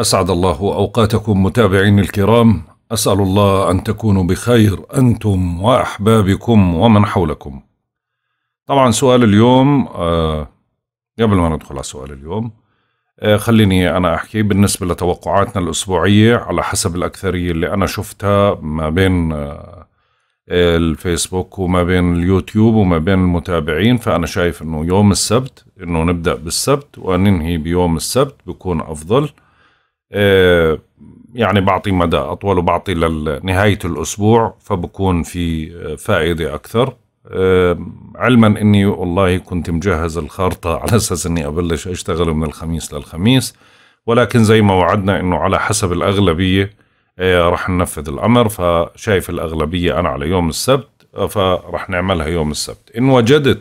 أسعد الله أوقاتكم متابعين الكرام، أسأل الله أن تكونوا بخير أنتم وأحبابكم ومن حولكم. طبعا سؤال اليوم، قبل ما ندخل على سؤال اليوم خليني أنا أحكي بالنسبة لتوقعاتنا الأسبوعية على حسب الأكثرية اللي أنا شفتها ما بين الفيسبوك وما بين اليوتيوب وما بين المتابعين. فأنا شايف أنه يوم السبت، أنه نبدأ بالسبت وننهي بيوم السبت بيكون أفضل. يعني بعطي مدى أطول وبعطي لنهاية الأسبوع فبكون في فائدة أكثر. علما أني والله كنت مجهز الخارطة على أساس أني أبلش أشتغل من الخميس للخميس، ولكن زي ما وعدنا أنه على حسب الأغلبية رح ننفذ الأمر. فشايف الأغلبية أنا على يوم السبت، فرح نعملها يوم السبت. إن وجدت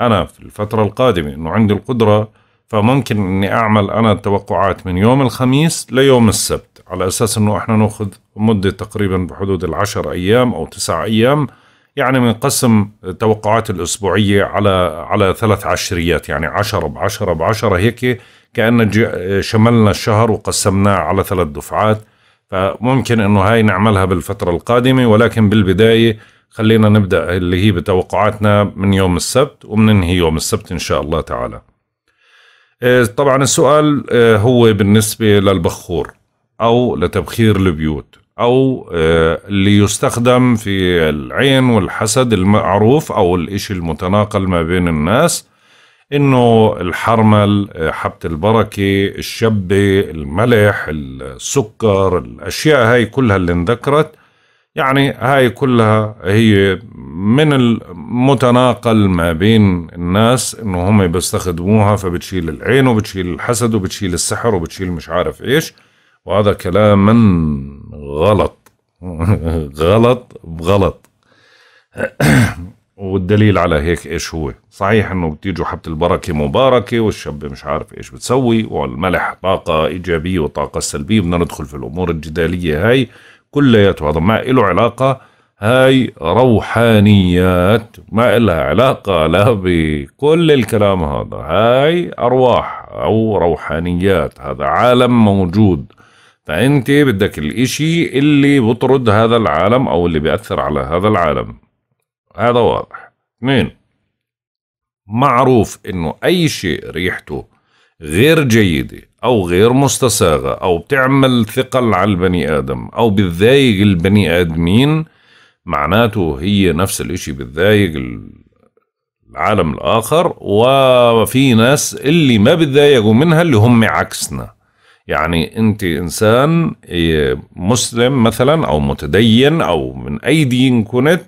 أنا في الفترة القادمة أنه عندي القدرة، فممكن أني أعمل أنا التوقعات من يوم الخميس ليوم السبت، على أساس أنه إحنا نأخذ مدة تقريبا بحدود 10 أيام أو 9 أيام، يعني بنقسم التوقعات الأسبوعية على 3 عشريات، يعني 10 ب10 ب10 هيك، كأن شملنا الشهر وقسمناه على 3 دفعات. فممكن أنه هاي نعملها بالفترة القادمة، ولكن بالبداية خلينا نبدأ اللي هي بتوقعاتنا من يوم السبت وبننهي يوم السبت إن شاء الله تعالى. طبعا السؤال هو بالنسبة للبخور أو لتبخير البيوت، أو اللي يستخدم في العين والحسد المعروف، أو الإشي المتناقل ما بين الناس، إنه الحرمل، حبة البركة، الشبة، الملح، السكر، الأشياء هاي كلها اللي انذكرت، يعني هاي كلها هي من المتناقل ما بين الناس إنه هم بيستخدموها، فبتشيل العين وبتشيل الحسد وبتشيل السحر وبتشيل مش عارف إيش. وهذا كلام غلط غلط بغلط. والدليل على هيك ايش هو؟ صحيح انه بتيجوا حبة البركة مباركة، والشبة مش عارف ايش بتسوي، والملح طاقة ايجابية وطاقة سلبية. بدنا ندخل في الامور الجدالية هاي كلياته، هذا ما له علاقة، هاي روحانيات ما لها علاقة لا بكل الكلام هذا. هاي ارواح او روحانيات، هذا عالم موجود، فانت بدك الاشي اللي بطرد هذا العالم او اللي بيأثر على هذا العالم. هذا واضح. 2، معروف انه اي شيء ريحته غير جيدة او غير مستساغة او بتعمل ثقل على البني ادم او بتضايق البني ادمين، معناته هي نفس الاشي بتضايق العالم الاخر. وفي ناس اللي ما بتضايقوا منها اللي هم عكسنا، يعني انت انسان مسلم مثلا او متدين او من اي دين كنت،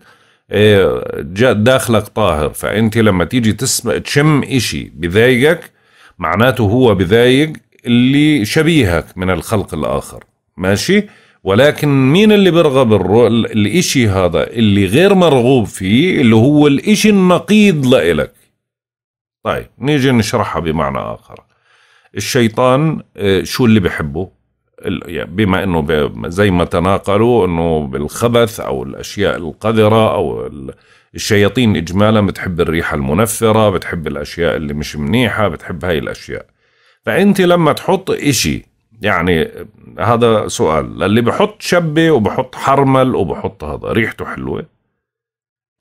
داخلك طاهر، فانت لما تيجي تشم اشي بذايقك معناته هو بذايق اللي شبيهك من الخلق الاخر، ماشي. ولكن مين اللي برغب الاشي هذا اللي غير مرغوب فيه، اللي هو الاشي النقيض لإلك. طيب نيجي نشرحها بمعنى اخر. الشيطان شو اللي بحبه؟ بما انه زي ما تناقلوا انه بالخبث او الاشياء القذرة او الشياطين اجمالا بتحب الريحة المنفرة، بتحب الاشياء اللي مش منيحة، بتحب هاي الاشياء. فانت لما تحط اشي، يعني هذا سؤال اللي بحط شبة وبحط حرمل وبحط هذا ريحته حلوة،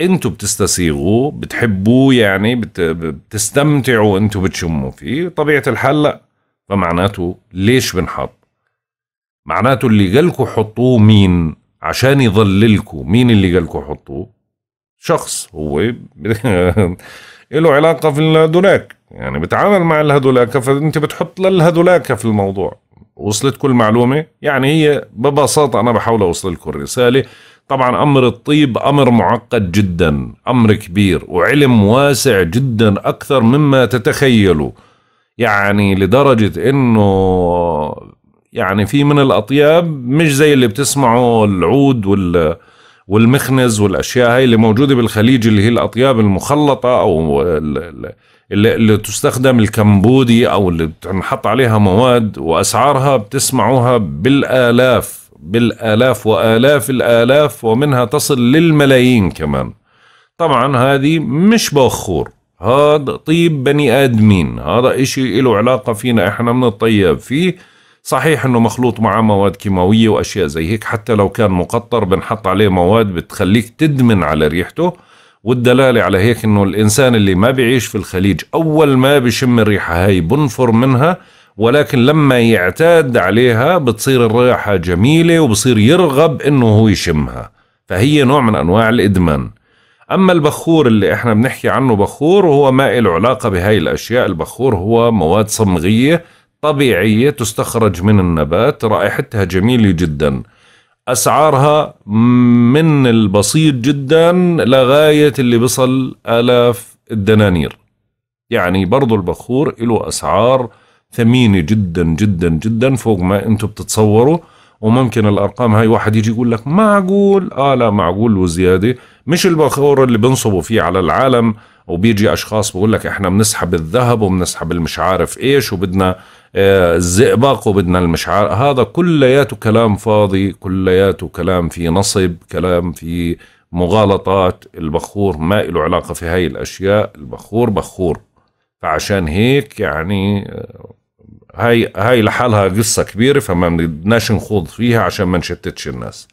انتوا بتستسيغوه، بتحبوه، يعني بتستمتعوا انتوا بتشموا فيه، طبيعة الحال لا. فمعناته ليش بنحط؟ معناته اللي قالكوا حطوه مين؟ عشان يضللكوا. مين اللي قالكوا حطوه؟ شخص هو له علاقة في الهدولاك، يعني بتعامل مع الهدولاك، فانت بتحط للهدولاك في الموضوع. وصلت كل معلومة؟ يعني هي ببساطة أنا بحاول أوصل لكم الرسالة. طبعا أمر الطيب أمر معقد جدا، أمر كبير وعلم واسع جدا أكثر مما تتخيلوا، يعني لدرجة إنه يعني في من الأطياب مش زي اللي بتسمعوا العود والمخنز والأشياء هاي اللي موجودة بالخليج، اللي هي الأطياب المخلطة أو اللي تستخدم الكمبودي، أو اللي بتنحط عليها مواد وأسعارها بتسمعوها بالآلاف بالآلاف وآلاف الآلاف، ومنها تصل للملايين كمان. طبعا هذه مش بخور، هذا طيب بني آدمين، هذا إشي له علاقة فينا إحنا بنطيب فيه. صحيح انه مخلوط معاه مواد كيماوية واشياء زي هيك، حتى لو كان مقطر بنحط عليه مواد بتخليك تدمن على ريحته. والدلالة على هيك انه الانسان اللي ما بيعيش في الخليج اول ما بشم الريحة هاي بنفر منها، ولكن لما يعتاد عليها بتصير الريحة جميلة وبصير يرغب انه هو يشمها، فهي نوع من انواع الادمان. اما البخور اللي احنا بنحكي عنه بخور، وهو ما له علاقة بهاي الاشياء. البخور هو مواد صمغية طبيعية تستخرج من النبات، رائحتها جميلة جدا، أسعارها من البسيط جدا لغاية اللي بصل آلاف الدنانير. يعني برضو البخور له أسعار ثمينة جدا جدا جدا فوق ما أنتم بتتصوروا، وممكن الأرقام هاي واحد يجي يقول لك معقول؟ لا معقول وزيادة. مش البخور اللي بنصبوا فيه على العالم وبيجي أشخاص بقول لك إحنا بنسحب الذهب وبنسحب المش عارف إيش وبدنا الزئبق وبدنا المش عارف، هذا كلياته كلام فاضي، كلياته كلام في نصب، كلام في مغالطات. البخور ما له علاقة في هاي الأشياء، البخور بخور. فعشان هيك يعني هاي لحالها قصة كبيرة، فما بدناش نخوض فيها عشان ما نشتتش الناس.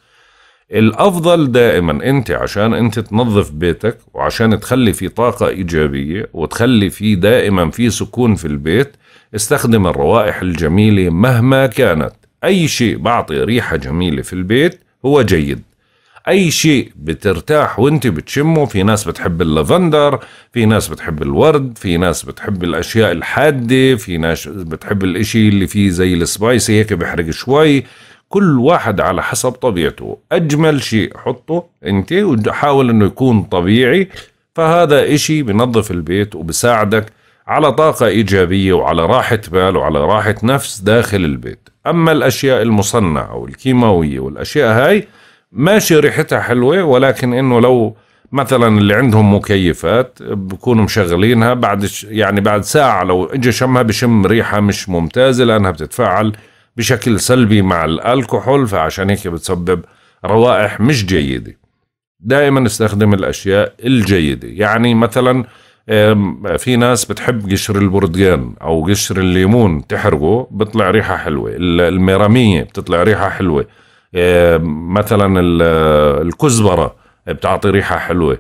الأفضل دائما أنت عشان أنت تنظف بيتك وعشان تخلي في طاقة إيجابية وتخلي في دائما في سكون في البيت، استخدم الروائح الجميلة مهما كانت. أي شيء بعطي ريحة جميلة في البيت هو جيد، أي شيء بترتاح وانت بتشمه. في ناس بتحب اللافندر، في ناس بتحب الورد، في ناس بتحب الأشياء الحادة، في ناس بتحب الإشي اللي فيه زي السبايسي هيك بحرق شوي. كل واحد على حسب طبيعته. أجمل شيء حطه انت وحاول انه يكون طبيعي، فهذا إشي بنظف البيت وبساعدك على طاقة إيجابية وعلى راحة بال وعلى راحة نفس داخل البيت. أما الأشياء المصنعة والكيماوية والأشياء هاي ماشي ريحتها حلوة، ولكن إنه لو مثلا اللي عندهم مكيفات بكونوا مشغلينها بعد ساعة لو اجى شمها بشم ريحة مش ممتازة، لأنها بتتفاعل بشكل سلبي مع الألكحول، فعشان هيك بتسبب روائح مش جيدة. دائما استخدم الأشياء الجيدة. يعني مثلا في ناس بتحب قشر البردقان أو قشر الليمون، تحرقه بتطلع ريحة حلوة، الميرامية بتطلع ريحة حلوة، مثلا الكزبرة بتعطي ريحة حلوة،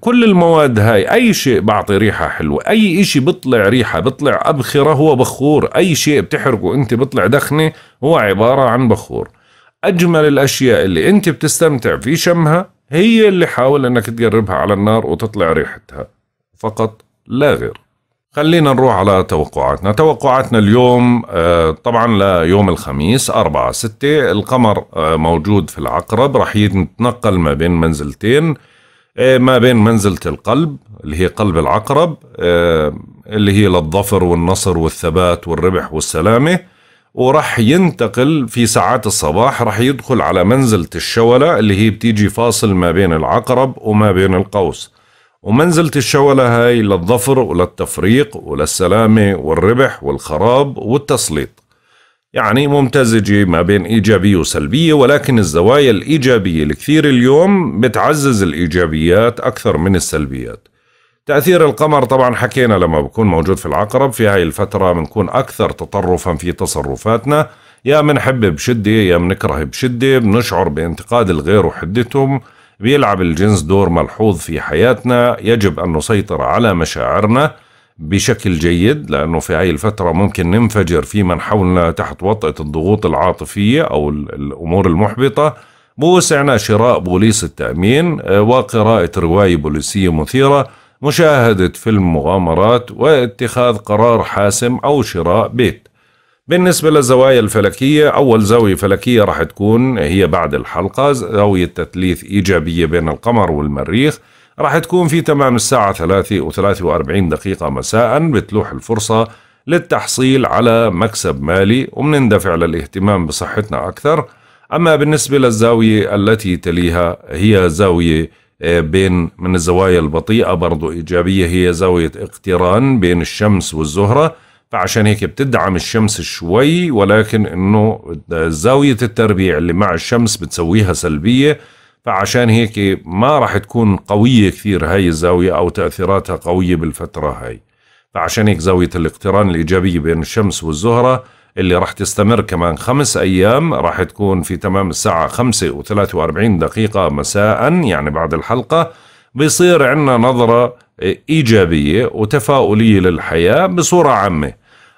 كل المواد هاي أي شيء بعطي ريحة حلوة، أي شيء بطلع ريحة بطلع أبخرة هو بخور، أي شيء بتحرقه أنت بطلع دخنة هو عبارة عن بخور. أجمل الأشياء اللي أنت بتستمتع في شمها هي اللي حاول انك تقربها على النار وتطلع ريحتها فقط لا غير. خلينا نروح على توقعاتنا اليوم، طبعا ليوم الخميس 4/6. القمر موجود في العقرب، رح يتنقل ما بين منزلتين، ما بين منزلة القلب اللي هي قلب العقرب، اللي هي للظفر والنصر والثبات والربح والسلامة، ورح ينتقل في ساعات الصباح، رح يدخل على منزلة الشولة اللي هي بتيجي فاصل ما بين العقرب وما بين القوس. ومنزلة الشولة هاي للظفر وللتفريق وللسلامة والربح والخراب والتسليط، يعني ممتزجة ما بين إيجابية وسلبية، ولكن الزوايا الإيجابية الكثير اليوم بتعزز الإيجابيات أكثر من السلبيات. تأثير القمر طبعا حكينا لما بكون موجود في العقرب في هاي الفترة بنكون أكثر تطرفا في تصرفاتنا، يا منحب بشدة يا منكره بشدة، بنشعر بانتقاد الغير وحدتهم، بيلعب الجنس دور ملحوظ في حياتنا. يجب أن نسيطر على مشاعرنا بشكل جيد، لأنه في هاي الفترة ممكن ننفجر في من حولنا تحت وطأة الضغوط العاطفية أو الأمور المحبطة. بوسعنا شراء بوليس التأمين وقراءة رواية بوليسية مثيرة، مشاهدة فيلم مغامرات، واتخاذ قرار حاسم أو شراء بيت. بالنسبة للزوايا الفلكية، أول زاوية فلكية راح تكون هي بعد الحلقة، زاوية تثليث إيجابية بين القمر والمريخ، راح تكون في تمام الساعة 3:43 مساء. بتلوح الفرصة للتحصيل على مكسب مالي، ومندفع للاهتمام بصحتنا أكثر. أما بالنسبة للزاوية التي تليها هي زاوية بين من الزوايا البطيئة برضو إيجابية، هي زاوية اقتران بين الشمس والزهرة، فعشان هيك بتدعم الشمس شوي، ولكن إنه زاوية التربيع اللي مع الشمس بتسويها سلبية، فعشان هيك ما راح تكون قوية كثير هاي الزاوية أو تأثيراتها قوية بالفترة هاي. فعشان هيك زاوية الاقتران الإيجابية بين الشمس والزهرة اللي راح تستمر كمان 5 أيام راح تكون في تمام الساعة 5:43 مساء، يعني بعد الحلقة بيصير عندنا نظرة إيجابية وتفاؤلية للحياة بصورة عامة.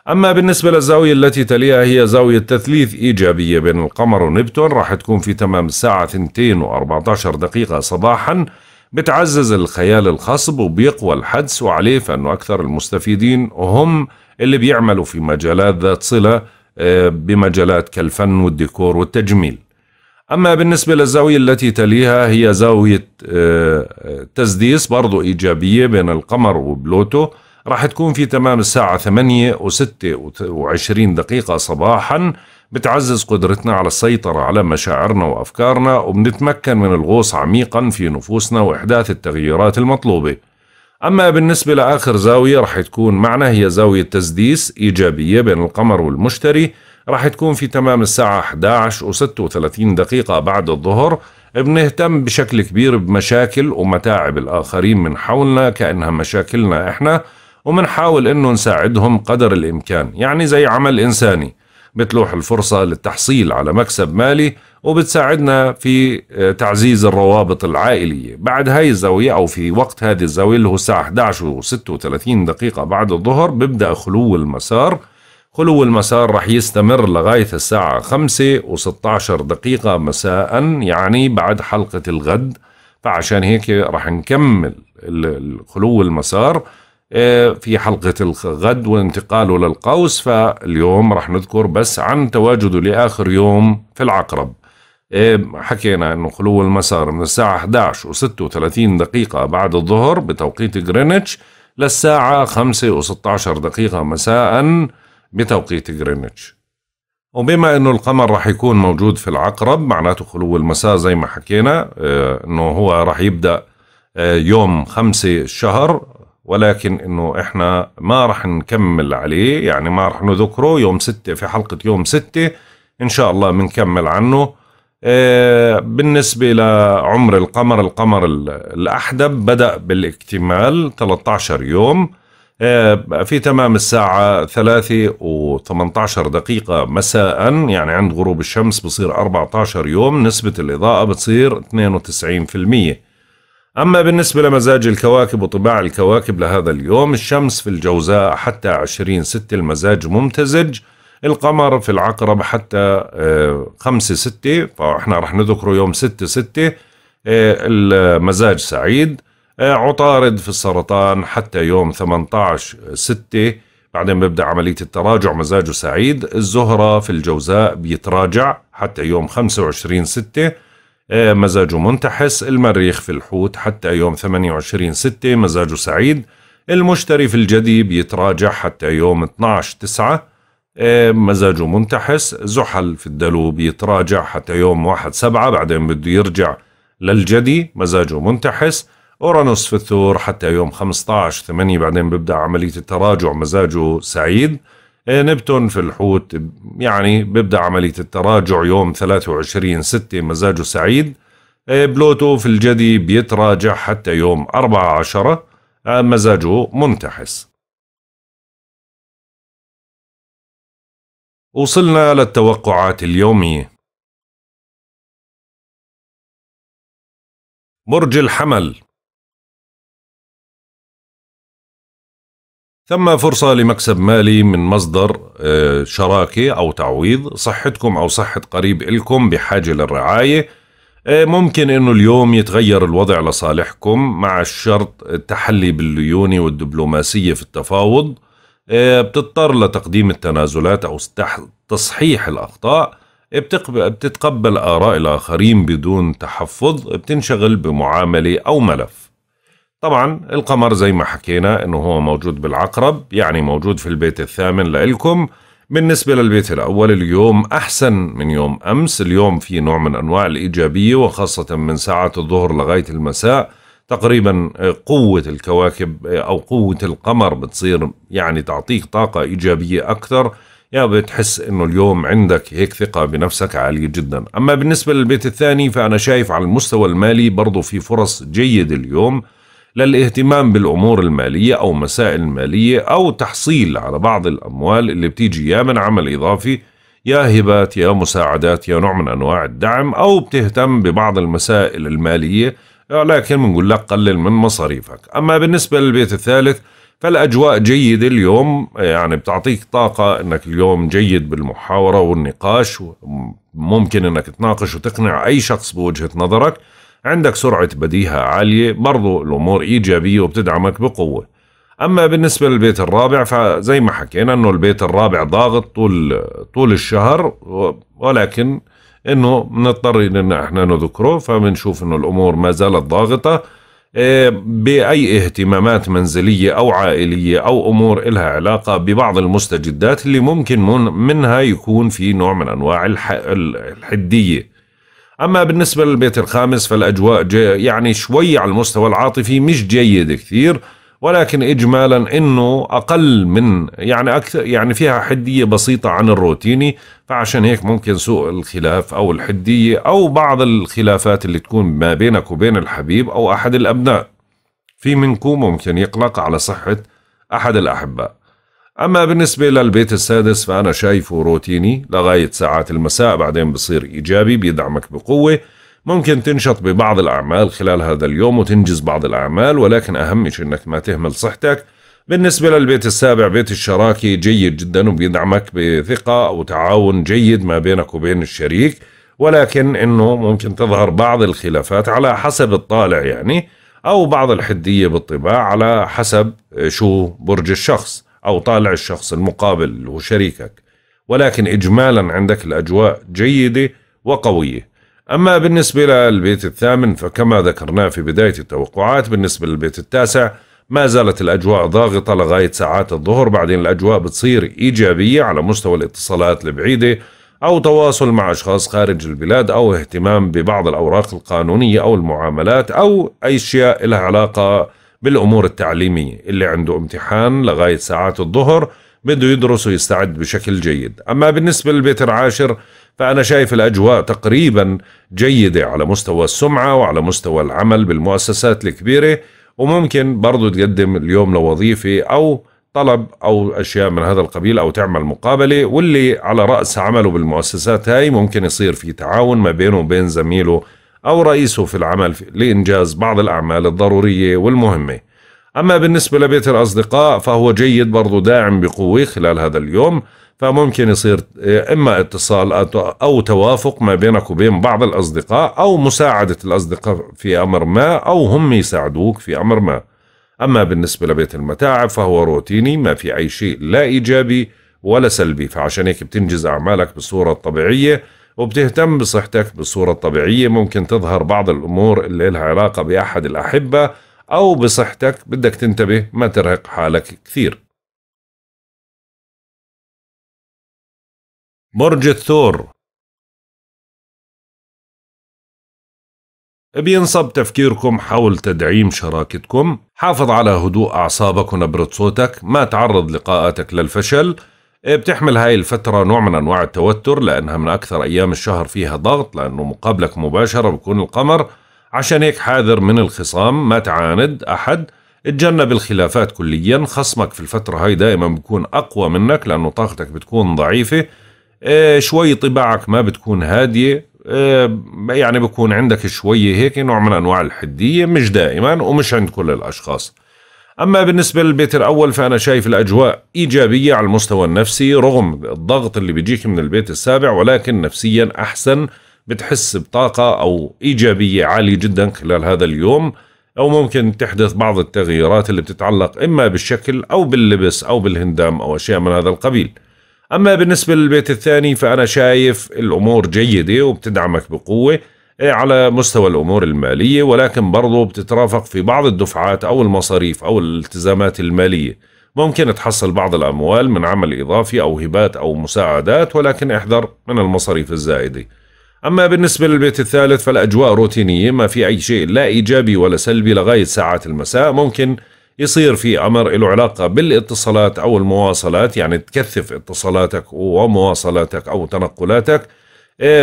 أما بالنسبة للزاوية التي تليها هي زاوية تثليث إيجابية بين القمر ونبتون، راح تكون في تمام الساعة 2:14 صباحا، بتعزز الخيال الخصب وبيقوى الحدس، وعليه فإنه أكثر المستفيدين هم اللي بيعملوا في مجالات ذات صلة بمجالات كالفن والديكور والتجميل. أما بالنسبة للزاوية التي تليها هي زاوية تسديس برضو إيجابية بين القمر وبلوتو، راح تكون في تمام الساعة 8:26 صباحا، بتعزز قدرتنا على السيطرة على مشاعرنا وأفكارنا، وبنتمكن من الغوص عميقا في نفوسنا وإحداث التغييرات المطلوبة. أما بالنسبة لآخر زاوية راح تكون معنا هي زاوية تسديس إيجابية بين القمر والمشتري، راح تكون في تمام الساعة 11:36 بعد الظهر، بنهتم بشكل كبير بمشاكل ومتاعب الآخرين من حولنا كأنها مشاكلنا إحنا، ومنحاول إنه نساعدهم قدر الإمكان، يعني زي عمل إنساني بتلوح الفرصة للتحصيل على مكسب مالي وبتساعدنا في تعزيز الروابط العائلية. بعد هاي الزاوية أو في وقت هذه الزاوية اللي هو الساعة 11:36 بعد الظهر بيبدأ خلو المسار رح يستمر لغاية الساعة 5:16 مساء، يعني بعد حلقة الغد، فعشان هيك رح نكمل خلو المسار في حلقة الغد وانتقاله للقوس. فاليوم رح نذكر بس عن تواجده لآخر يوم في العقرب. حكينا انه خلو المسار من الساعة 11:36 بعد الظهر بتوقيت غرينتش للساعة 5:16 مساء بتوقيت غرينتش. وبما انه القمر راح يكون موجود في العقرب معناته خلو المساء زي ما حكينا انه هو راح يبدأ يوم 5 الشهر، ولكن انه احنا ما راح نكمل عليه، يعني ما راح نذكره يوم 6 في حلقة يوم 6 ان شاء الله بنكمل عنه. بالنسبة لعمر القمر الأحدب بدأ بالاكتمال 13 يوم، في تمام الساعة 3:18 مساء، يعني عند غروب الشمس بصير 14 يوم، نسبة الإضاءة بتصير 92%. أما بالنسبة لمزاج الكواكب وطباع الكواكب لهذا اليوم، الشمس في الجوزاء حتى 20/6 المزاج ممتزج، القمر في العقرب حتى 5/6، فإحنا رح نذكره يوم 6/6 المزاج سعيد. عطارد في السرطان حتى يوم 18/6، بعدين بيبدأ عملية التراجع مزاجه سعيد. الزهرة في الجوزاء بيتراجع حتى يوم 25/6 مزاجه منتحس. المريخ في الحوت حتى يوم 28/6 مزاجه سعيد. المشتري في الجدي بيتراجع حتى يوم 12/9 مزاجه منتحس. زحل في الدلو بيتراجع حتى يوم 1/7، بعدين بده يرجع للجدي مزاجه منتحس. أورانوس في الثور حتى يوم 15/8 بعدين بيبدأ عملية التراجع مزاجه سعيد. نبتون في الحوت يعني بيبدأ عملية التراجع يوم 23/6 مزاجه سعيد. بلوتو في الجدي بيتراجع حتى يوم 14 مزاجه منتحس. وصلنا للتوقعات اليومية. برج الحمل، ثم فرصة لمكسب مالي من مصدر شراكة أو تعويض. صحتكم أو صحة قريب إلكم بحاجة للرعاية. ممكن أنه اليوم يتغير الوضع لصالحكم مع الشرط التحلي بالليونة والدبلوماسية في التفاوض. بتضطر لتقديم التنازلات أو تصحيح الأخطاء. بتتقبل آراء الآخرين بدون تحفظ. بتنشغل بمعاملة أو ملف. طبعا القمر زي ما حكينا انه هو موجود بالعقرب، يعني موجود في البيت الثامن لإلكم. بالنسبة للبيت الأول اليوم أحسن من يوم أمس، اليوم في نوع من أنواع الإيجابية وخاصة من ساعات الظهر لغاية المساء. تقريبا قوة الكواكب أو قوة القمر بتصير يعني تعطيك طاقة إيجابية أكثر، يا بتحس انه اليوم عندك هيك ثقة بنفسك عالية جدا. أما بالنسبة للبيت الثاني فأنا شايف على المستوى المالي برضو في فرص جيدة اليوم. للاهتمام بالأمور المالية أو مسائل مالية أو تحصيل على بعض الأموال اللي بتيجي يا من عمل إضافي يا هبات يا مساعدات يا نوع من أنواع الدعم، أو بتهتم ببعض المسائل المالية لكن بنقول لك قلل من مصاريفك. أما بالنسبة للبيت الثالث فالأجواء جيدة اليوم، يعني بتعطيك طاقة أنك اليوم جيد بالمحاورة والنقاش، ممكن أنك تناقش وتقنع أي شخص بوجهة نظرك، عندك سرعة بديهة عالية، برضو الأمور إيجابية وبتدعمك بقوة. أما بالنسبة للبيت الرابع فزي ما حكينا أنه البيت الرابع ضاغط طول الشهر، ولكن أنه بنضطر أن احنا نذكره، فبنشوف أنه الأمور ما زالت ضاغطة بأي اهتمامات منزلية أو عائلية أو أمور إلها علاقة ببعض المستجدات اللي ممكن منها يكون في نوع من أنواع الحدية. أما بالنسبة للبيت الخامس فالأجواء يعني شوي على المستوى العاطفي مش جيد كثير، ولكن إجمالا إنه أقل من يعني أكثر، يعني فيها حدية بسيطة عن الروتيني، فعشان هيك ممكن سوء الخلاف أو الحدية أو بعض الخلافات اللي تكون ما بينك وبين الحبيب أو أحد الأبناء. في منكم ممكن يقلق على صحة أحد الأحباء. أما بالنسبة للبيت السادس فأنا شايفه روتيني لغاية ساعات المساء، بعدين بصير إيجابي بيدعمك بقوة، ممكن تنشط ببعض الأعمال خلال هذا اليوم وتنجز بعض الأعمال، ولكن أهم شيء أنك ما تهمل صحتك. بالنسبة للبيت السابع بيت الشراكة جيد جدا وبيدعمك بثقة وتعاون جيد ما بينك وبين الشريك، ولكن أنه ممكن تظهر بعض الخلافات على حسب الطالع يعني، أو بعض الحدية بالطباع على حسب شو برج الشخص أو طالع الشخص المقابل وشريكك، ولكن إجمالا عندك الأجواء جيدة وقوية. أما بالنسبة للبيت الثامن فكما ذكرناه في بداية التوقعات، بالنسبة للبيت التاسع ما زالت الأجواء ضاغطة لغاية ساعات الظهر، بعدين الأجواء بتصير إيجابية على مستوى الاتصالات البعيدة أو تواصل مع أشخاص خارج البلاد أو اهتمام ببعض الأوراق القانونية أو المعاملات أو أي أشياء لها علاقة بالأمور التعليمية. اللي عنده امتحان لغاية ساعات الظهر بده يدرس ويستعد بشكل جيد. أما بالنسبة للبيت العاشر فأنا شايف الأجواء تقريبا جيدة على مستوى السمعة وعلى مستوى العمل بالمؤسسات الكبيرة، وممكن برضو تقدم اليوم لوظيفة أو طلب أو أشياء من هذا القبيل أو تعمل مقابلة، واللي على رأس عمله بالمؤسسات هاي ممكن يصير في تعاون ما بينه وبين زميله أو رئيسه في العمل لإنجاز بعض الأعمال الضرورية والمهمة. أما بالنسبة لبيت الأصدقاء فهو جيد برضو داعم بقوة خلال هذا اليوم، فممكن يصير إما اتصال أو توافق ما بينك وبين بعض الأصدقاء أو مساعدة الأصدقاء في أمر ما أو هم يساعدوك في أمر ما. أما بالنسبة لبيت المتاعب فهو روتيني، ما في أي شيء لا إيجابي ولا سلبي، فعشان هيك بتنجز أعمالك بصورة طبيعية وبتهتم بصحتك بالصورة الطبيعية. ممكن تظهر بعض الأمور اللي لها علاقة بأحد الأحبة أو بصحتك، بدك تنتبه ما ترهق حالك كثير. برج الثور بينصب تفكيركم حول تدعيم شراكتكم، حافظ على هدوء أعصابك ونبرة صوتك، ما تعرض لقاءاتك للفشل. بتحمل هاي الفترة نوع من أنواع التوتر لأنها من أكثر أيام الشهر فيها ضغط، لأنه مقابلك مباشرة بكون القمر، عشان هيك حاذر من الخصام، ما تعاند أحد، اتجنب الخلافات كليا. خصمك في الفترة هاي دائما بكون أقوى منك لأنه طاقتك بتكون ضعيفة، شوي طباعك ما بتكون هادية، يعني بكون عندك شوية هيك نوع من أنواع الحدية، مش دائما ومش عند كل الأشخاص. أما بالنسبة للبيت الأول فأنا شايف الأجواء إيجابية على المستوى النفسي رغم الضغط اللي بيجيك من البيت السابع، ولكن نفسيا أحسن، بتحس بطاقة أو إيجابية عالية جدا خلال هذا اليوم، أو ممكن تحدث بعض التغييرات اللي بتتعلق إما بالشكل أو باللبس أو بالهندام أو أشياء من هذا القبيل. أما بالنسبة للبيت الثاني فأنا شايف الأمور جيدة وبتدعمك بقوة على مستوى الأمور المالية، ولكن برضو بتترافق في بعض الدفعات أو المصاريف أو الالتزامات المالية. ممكن تحصل بعض الأموال من عمل إضافي أو هبات أو مساعدات، ولكن احذر من المصاريف الزائدة. أما بالنسبة للبيت الثالث فالأجواء روتينية، ما في أي شيء لا إيجابي ولا سلبي لغاية ساعات المساء. ممكن يصير في أمر له علاقة بالاتصالات أو المواصلات، يعني تكثف اتصالاتك ومواصلاتك أو تنقلاتك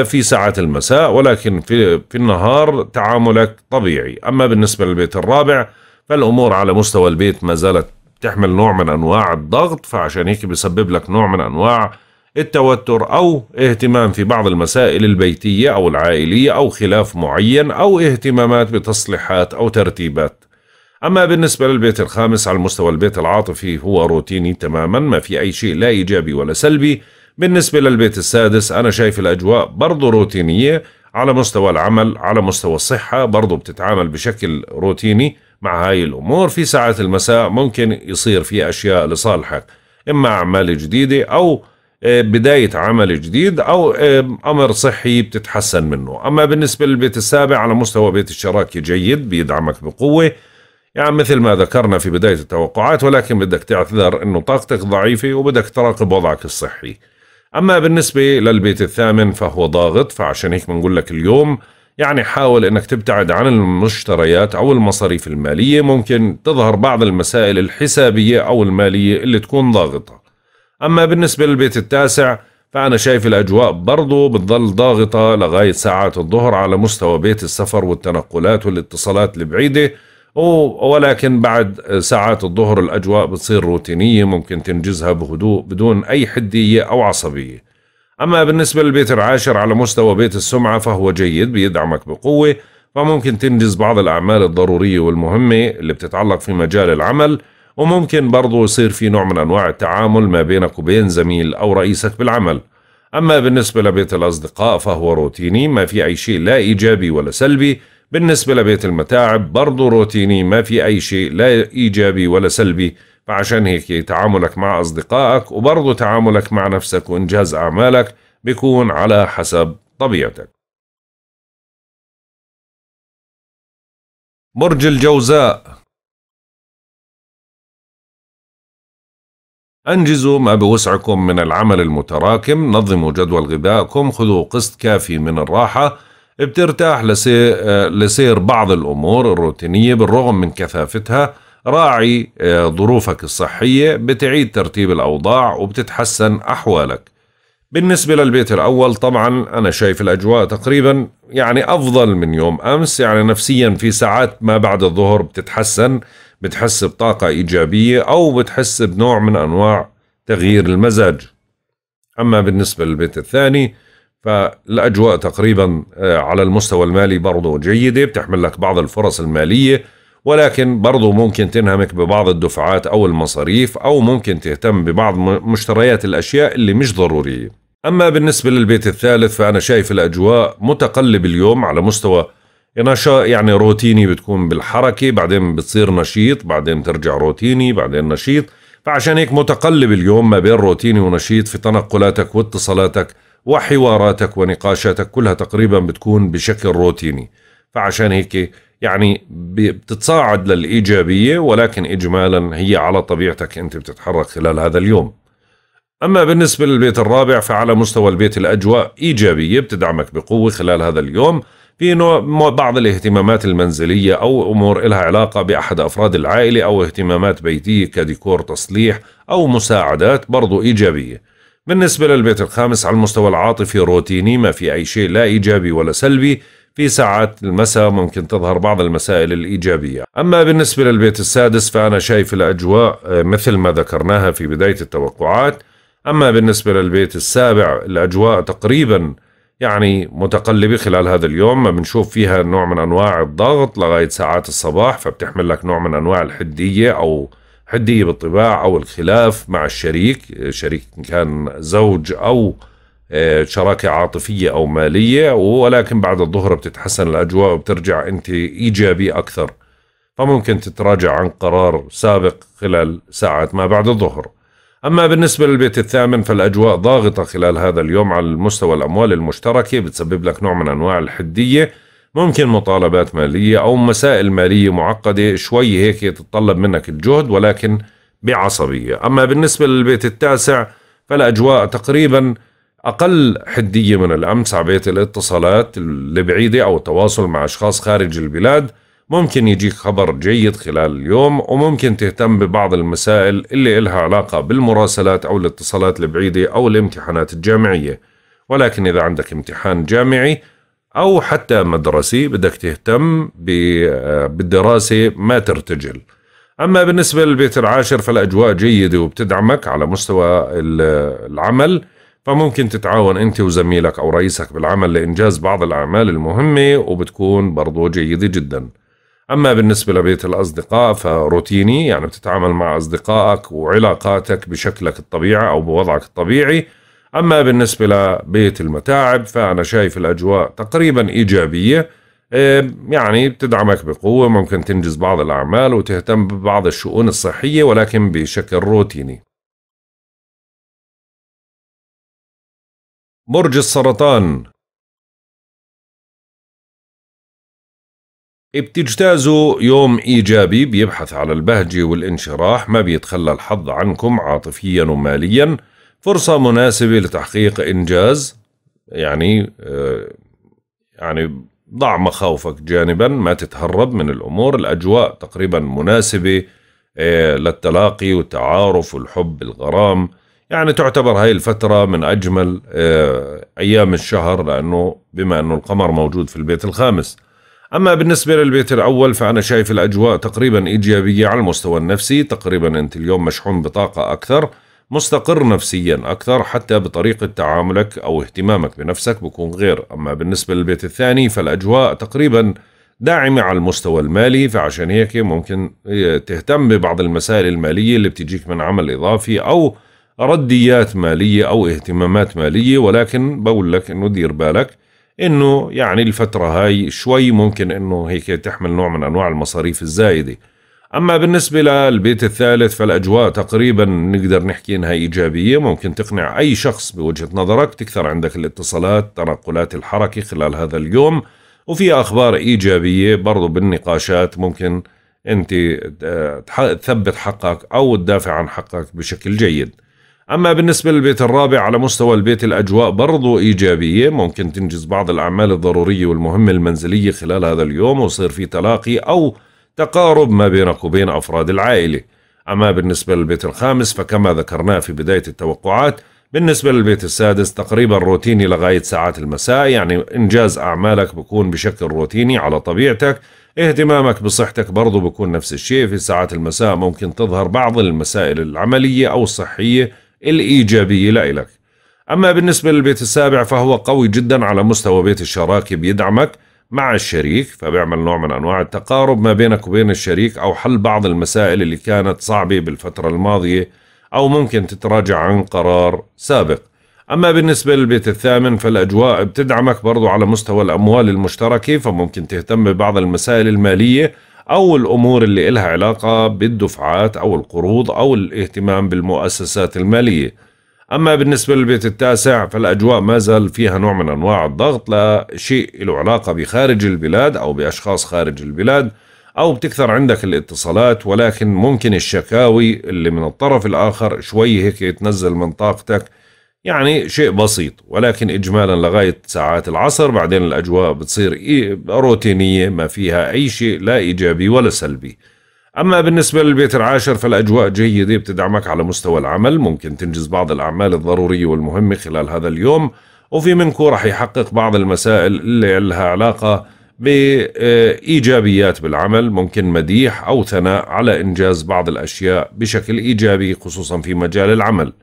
في ساعات المساء، ولكن في النهار تعاملك طبيعي. أما بالنسبة للبيت الرابع فالامور على مستوى البيت ما زالت تحمل نوع من انواع الضغط، فعشان هيك بيسبب لك نوع من انواع التوتر او اهتمام في بعض المسائل البيتية او العائلية او خلاف معين او اهتمامات بتصليحات او ترتيبات. اما بالنسبة للبيت الخامس على مستوى البيت العاطفي هو روتيني تماما، ما في اي شيء لا ايجابي ولا سلبي. بالنسبة للبيت السادس انا شايف الاجواء برضو روتينية على مستوى العمل، على مستوى الصحة برضو بتتعامل بشكل روتيني مع هاي الامور. في ساعات المساء ممكن يصير في اشياء لصالحك، اما اعمال جديدة او بداية عمل جديد أو أمر صحي بتتحسن منه. أما بالنسبة للبيت السابع على مستوى بيت الشراكة جيد، بيدعمك بقوة يعني مثل ما ذكرنا في بداية التوقعات، ولكن بدك تعتذر أنه طاقتك ضعيفة وبدك تراقب وضعك الصحي. أما بالنسبة للبيت الثامن فهو ضاغط، فعشان هيك بنقول لك اليوم يعني حاول أنك تبتعد عن المشتريات أو المصاريف المالية، ممكن تظهر بعض المسائل الحسابية أو المالية اللي تكون ضاغطة. أما بالنسبة للبيت التاسع فأنا شايف الأجواء برضو بتظل ضاغطة لغاية ساعات الظهر على مستوى بيت السفر والتنقلات والاتصالات البعيدة، ولكن بعد ساعات الظهر الأجواء بتصير روتينية ممكن تنجزها بهدوء بدون أي حدية أو عصبية. أما بالنسبة للبيت العاشر على مستوى بيت السمعة فهو جيد، بيدعمك بقوة، فممكن تنجز بعض الأعمال الضرورية والمهمة اللي بتتعلق في مجال العمل، وممكن برضو يصير في نوع من أنواع التعامل ما بينك وبين زميل أو رئيسك بالعمل. أما بالنسبة لبيت الأصدقاء فهو روتيني، ما في أي شيء لا إيجابي ولا سلبي. بالنسبة لبيت المتاعب برضو روتيني، ما في أي شيء لا إيجابي ولا سلبي، فعشان هيك تعاملك مع أصدقائك وبرضو تعاملك مع نفسك وإنجاز أعمالك بيكون على حسب طبيعتك. برج الجوزاء، أنجزوا ما بوسعكم من العمل المتراكم، نظموا جدول غذائكم، خذوا قسط كافي من الراحة، بترتاح لسير بعض الأمور الروتينية بالرغم من كثافتها، راعي ظروفك الصحية، بتعيد ترتيب الأوضاع وبتتحسن أحوالك. بالنسبة للبيت الأول طبعا أنا شايف الأجواء تقريبا يعني أفضل من يوم أمس، يعني نفسيا في ساعات ما بعد الظهر بتتحسن، بتحس بطاقة إيجابية أو بتحس بنوع من أنواع تغيير المزاج. أما بالنسبة للبيت الثاني فالأجواء تقريبا على المستوى المالي برضو جيدة، بتحمل لك بعض الفرص المالية، ولكن برضو ممكن تنهمك ببعض الدفعات أو المصاريف، أو ممكن تهتم ببعض مشتريات الأشياء اللي مش ضرورية. أما بالنسبة للبيت الثالث فأنا شايف الأجواء متقلب اليوم على مستوى نشاط، يعني روتيني، بتكون بالحركة بعدين بتصير نشيط، بعدين ترجع روتيني، بعدين نشيط، فعشان هيك متقلب اليوم ما بين روتيني ونشيط في تنقلاتك واتصالاتك وحواراتك ونقاشاتك، كلها تقريبا بتكون بشكل روتيني، فعشان هيك يعني بتتصاعد للإيجابية، ولكن إجمالا هي على طبيعتك أنت بتتحرك خلال هذا اليوم. أما بالنسبة للبيت الرابع فعلى مستوى البيت الأجواء إيجابية، بتدعمك بقوة خلال هذا اليوم، في بعض الاهتمامات المنزلية أو أمور إلها علاقة بأحد أفراد العائلة أو اهتمامات بيتية كديكور، تصليح أو مساعدات، برضو إيجابية. بالنسبة للبيت الخامس على المستوى العاطفي روتيني، ما في أي شيء لا إيجابي ولا سلبي، في ساعات المساء ممكن تظهر بعض المسائل الإيجابية. أما بالنسبة للبيت السادس فأنا شايف الأجواء مثل ما ذكرناها في بداية التوقعات. أما بالنسبة للبيت السابع الأجواء تقريبا يعني متقلبة خلال هذا اليوم، ما بنشوف فيها نوع من أنواع الضغط لغاية ساعات الصباح، فبتحمل لك نوع من أنواع الحدية أو حدية بالطباع أو الخلاف مع الشريك، شريك كان زوج أو شراكة عاطفية أو مالية، ولكن بعد الظهر بتتحسن الأجواء وبترجع أنت إيجابي أكثر، فممكن تتراجع عن قرار سابق خلال ساعات ما بعد الظهر. أما بالنسبة للبيت الثامن فالأجواء ضاغطة خلال هذا اليوم على المستوى الأموال المشتركة، بتسبب لك نوع من أنواع الحدية، ممكن مطالبات مالية أو مسائل مالية معقدة شوي هيك تتطلب منك الجهد ولكن بعصبية. أما بالنسبة للبيت التاسع فالأجواء تقريبا أقل حدية من الأمس على بيت الاتصالات البعيدة أو التواصل مع أشخاص خارج البلاد، ممكن يجيك خبر جيد خلال اليوم، وممكن تهتم ببعض المسائل اللي إلها علاقة بالمراسلات أو الاتصالات البعيدة أو الامتحانات الجامعية، ولكن إذا عندك امتحان جامعي أو حتى مدرسي بدك تهتم بالدراسة ما ترتجل. أما بالنسبة للبيت العاشر فالأجواء جيدة وبتدعمك على مستوى العمل، فممكن تتعاون أنت وزميلك أو رئيسك بالعمل لإنجاز بعض الأعمال المهمة وبتكون برضو جيدة جدا. أما بالنسبة لبيت الأصدقاء فروتيني، يعني بتتعامل مع أصدقائك وعلاقاتك بشكلك الطبيعي أو بوضعك الطبيعي. أما بالنسبة لبيت المتاعب فأنا شايف الأجواء تقريبا إيجابية، يعني بتدعمك بقوة، ممكن تنجز بعض الأعمال وتهتم ببعض الشؤون الصحية ولكن بشكل روتيني. برج السرطان، بتجتازوا يوم إيجابي بيبحث على البهجة والانشراح، ما بيتخلى الحظ عنكم عاطفيا وماليا. فرصة مناسبة لتحقيق إنجاز، يعني ضع مخاوفك جانبا، ما تتهرب من الأمور. الأجواء تقريبا مناسبة للتلاقي والتعارف والحب الغرام، يعني تعتبر هاي الفترة من أجمل أيام الشهر لأنه بما أنه القمر موجود في البيت الخامس. أما بالنسبة للبيت الأول فأنا شايف الأجواء تقريبا إيجابية على المستوى النفسي، تقريبا أنت اليوم مشحون بطاقة أكثر، مستقر نفسيا أكثر، حتى بطريقة تعاملك أو اهتمامك بنفسك بكون غير. أما بالنسبة للبيت الثاني فالأجواء تقريبا داعمة على المستوى المالي، فعشان هيك ممكن تهتم ببعض المسائل المالية اللي بتجيك من عمل إضافي أو رديات مالية أو اهتمامات مالية، ولكن بقول لك إنه دير بالك إنه يعني الفترة هاي شوي ممكن إنه هيك تحمل نوع من أنواع المصاريف الزايدة. أما بالنسبة للبيت الثالث فالأجواء تقريبا نقدر نحكي إنها إيجابية، ممكن تقنع أي شخص بوجهة نظرك، تكثر عندك الاتصالات، تنقلات الحركة خلال هذا اليوم، وفي أخبار إيجابية برضو بالنقاشات، ممكن أنت تثبت حقك أو تدافع عن حقك بشكل جيد. أما بالنسبة للبيت الرابع على مستوى البيت الأجواء برضو إيجابية، ممكن تنجز بعض الأعمال الضرورية والمهمة المنزلية خلال هذا اليوم، ويصير في تلاقي أو تقارب ما بينك وبين أفراد العائلة. أما بالنسبة للبيت الخامس فكما ذكرناه في بداية التوقعات، بالنسبة للبيت السادس تقريبا روتيني لغاية ساعات المساء، يعني إنجاز أعمالك بكون بشكل روتيني على طبيعتك. اهتمامك بصحتك برضو بكون نفس الشيء، في ساعات المساء ممكن تظهر بعض المسائل العملية أو الصحية الإيجابية لإلك. أما بالنسبة للبيت السابع فهو قوي جدا على مستوى بيت الشراكة، بيدعمك مع الشريك، فبيعمل نوع من أنواع التقارب ما بينك وبين الشريك أو حل بعض المسائل اللي كانت صعبة بالفترة الماضية، أو ممكن تتراجع عن قرار سابق. أما بالنسبة للبيت الثامن فالأجواء بتدعمك برضو على مستوى الأموال المشتركة، فممكن تهتم ببعض المسائل المالية أو الأمور اللي إلها علاقة بالدفعات أو القروض أو الاهتمام بالمؤسسات المالية. أما بالنسبة للبيت التاسع فالأجواء ما زال فيها نوع من أنواع الضغط لشيء له علاقة بخارج البلاد أو بأشخاص خارج البلاد، أو بتكثر عندك الاتصالات، ولكن ممكن الشكاوي اللي من الطرف الآخر شوي هيك يتنزل من طاقتك، يعني شيء بسيط، ولكن إجمالا لغاية ساعات العصر بعدين الأجواء بتصير روتينية ما فيها أي شيء لا إيجابي ولا سلبي. أما بالنسبة للبيت العاشر فالأجواء جيدة بتدعمك على مستوى العمل، ممكن تنجز بعض الأعمال الضرورية والمهمة خلال هذا اليوم، وفي منكو رح يحقق بعض المسائل اللي لها علاقة بإيجابيات بالعمل، ممكن مديح أو ثناء على إنجاز بعض الأشياء بشكل إيجابي خصوصا في مجال العمل.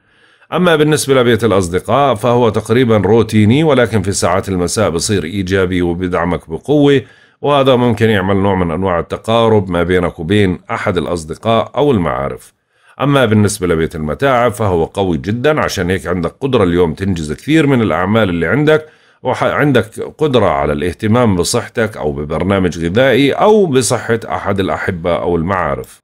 أما بالنسبة لبيت الأصدقاء فهو تقريبا روتيني، ولكن في ساعات المساء بصير إيجابي وبيدعمك بقوة، وهذا ممكن يعمل نوع من أنواع التقارب ما بينك وبين أحد الأصدقاء أو المعارف. أما بالنسبة لبيت المتاعب فهو قوي جدا، عشان هيك عندك قدرة اليوم تنجز كثير من الأعمال اللي عندك، وعندك قدرة على الاهتمام بصحتك أو ببرنامج غذائي أو بصحة أحد الأحبة أو المعارف.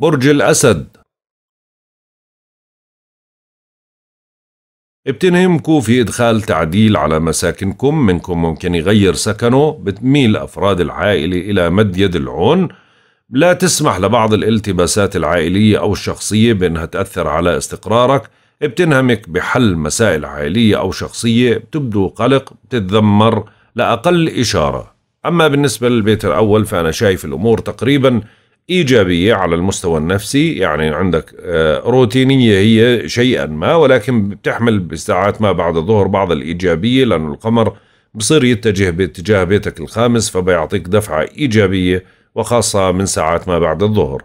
برج الأسد، بتنهمكم في إدخال تعديل على مساكنكم، منكم ممكن يغير سكنه، بتميل أفراد العائلة إلى مد يد العون، لا تسمح لبعض الالتباسات العائلية أو الشخصية بأنها تأثر على استقرارك، بتنهمك بحل مسائل عائلية أو شخصية، بتبدو قلق، بتتذمر لأقل إشارة. أما بالنسبة للبيت الأول فأنا شايف الأمور تقريبا إيجابية على المستوى النفسي، يعني عندك روتينية هي شيئا ما، ولكن بتحمل بساعات ما بعد الظهر بعض الإيجابية، لأنه القمر بصير يتجه باتجاه بيتك الخامس، فبيعطيك دفعة إيجابية وخاصة من ساعات ما بعد الظهر.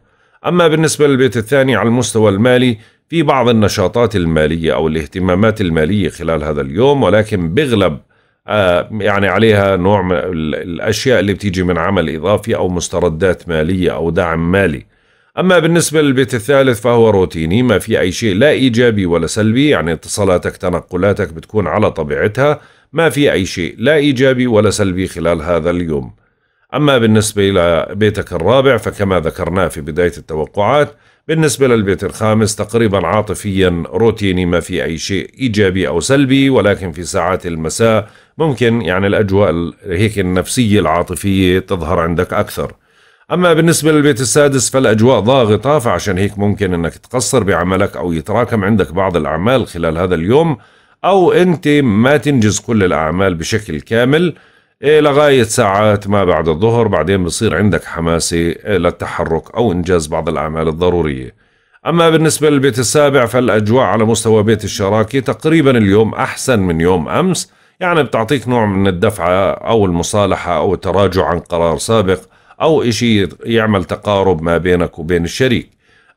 أما بالنسبة للبيت الثاني على المستوى المالي، في بعض النشاطات المالية أو الاهتمامات المالية خلال هذا اليوم، ولكن بغلب يعني عليها نوع من الأشياء اللي بتيجي من عمل إضافي أو مستردات مالية أو دعم مالي. أما بالنسبة للبيت الثالث فهو روتيني، ما في أي شيء لا إيجابي ولا سلبي، يعني اتصالاتك تنقلاتك بتكون على طبيعتها، ما في أي شيء لا إيجابي ولا سلبي خلال هذا اليوم. أما بالنسبة لبيتك الرابع فكما ذكرناه في بداية التوقعات، بالنسبة للبيت الخامس تقريبا عاطفيا روتيني، ما في أي شيء إيجابي أو سلبي، ولكن في ساعات المساء ممكن يعني الأجواء هيك النفسية العاطفية تظهر عندك أكثر. أما بالنسبة للبيت السادس فالأجواء ضاغطة، فعشان هيك ممكن أنك تقصر بعملك أو يتراكم عندك بعض الأعمال خلال هذا اليوم، أو أنت ما تنجز كل الأعمال بشكل كامل لغاية ساعات ما بعد الظهر، بعدين بصير عندك حماسة للتحرك أو إنجاز بعض الأعمال الضرورية. أما بالنسبة للبيت السابع فالأجواء على مستوى بيت الشراكة تقريبا اليوم أحسن من يوم أمس، يعني بتعطيك نوع من الدفعة أو المصالحة أو التراجع عن قرار سابق أو إشي يعمل تقارب ما بينك وبين الشريك.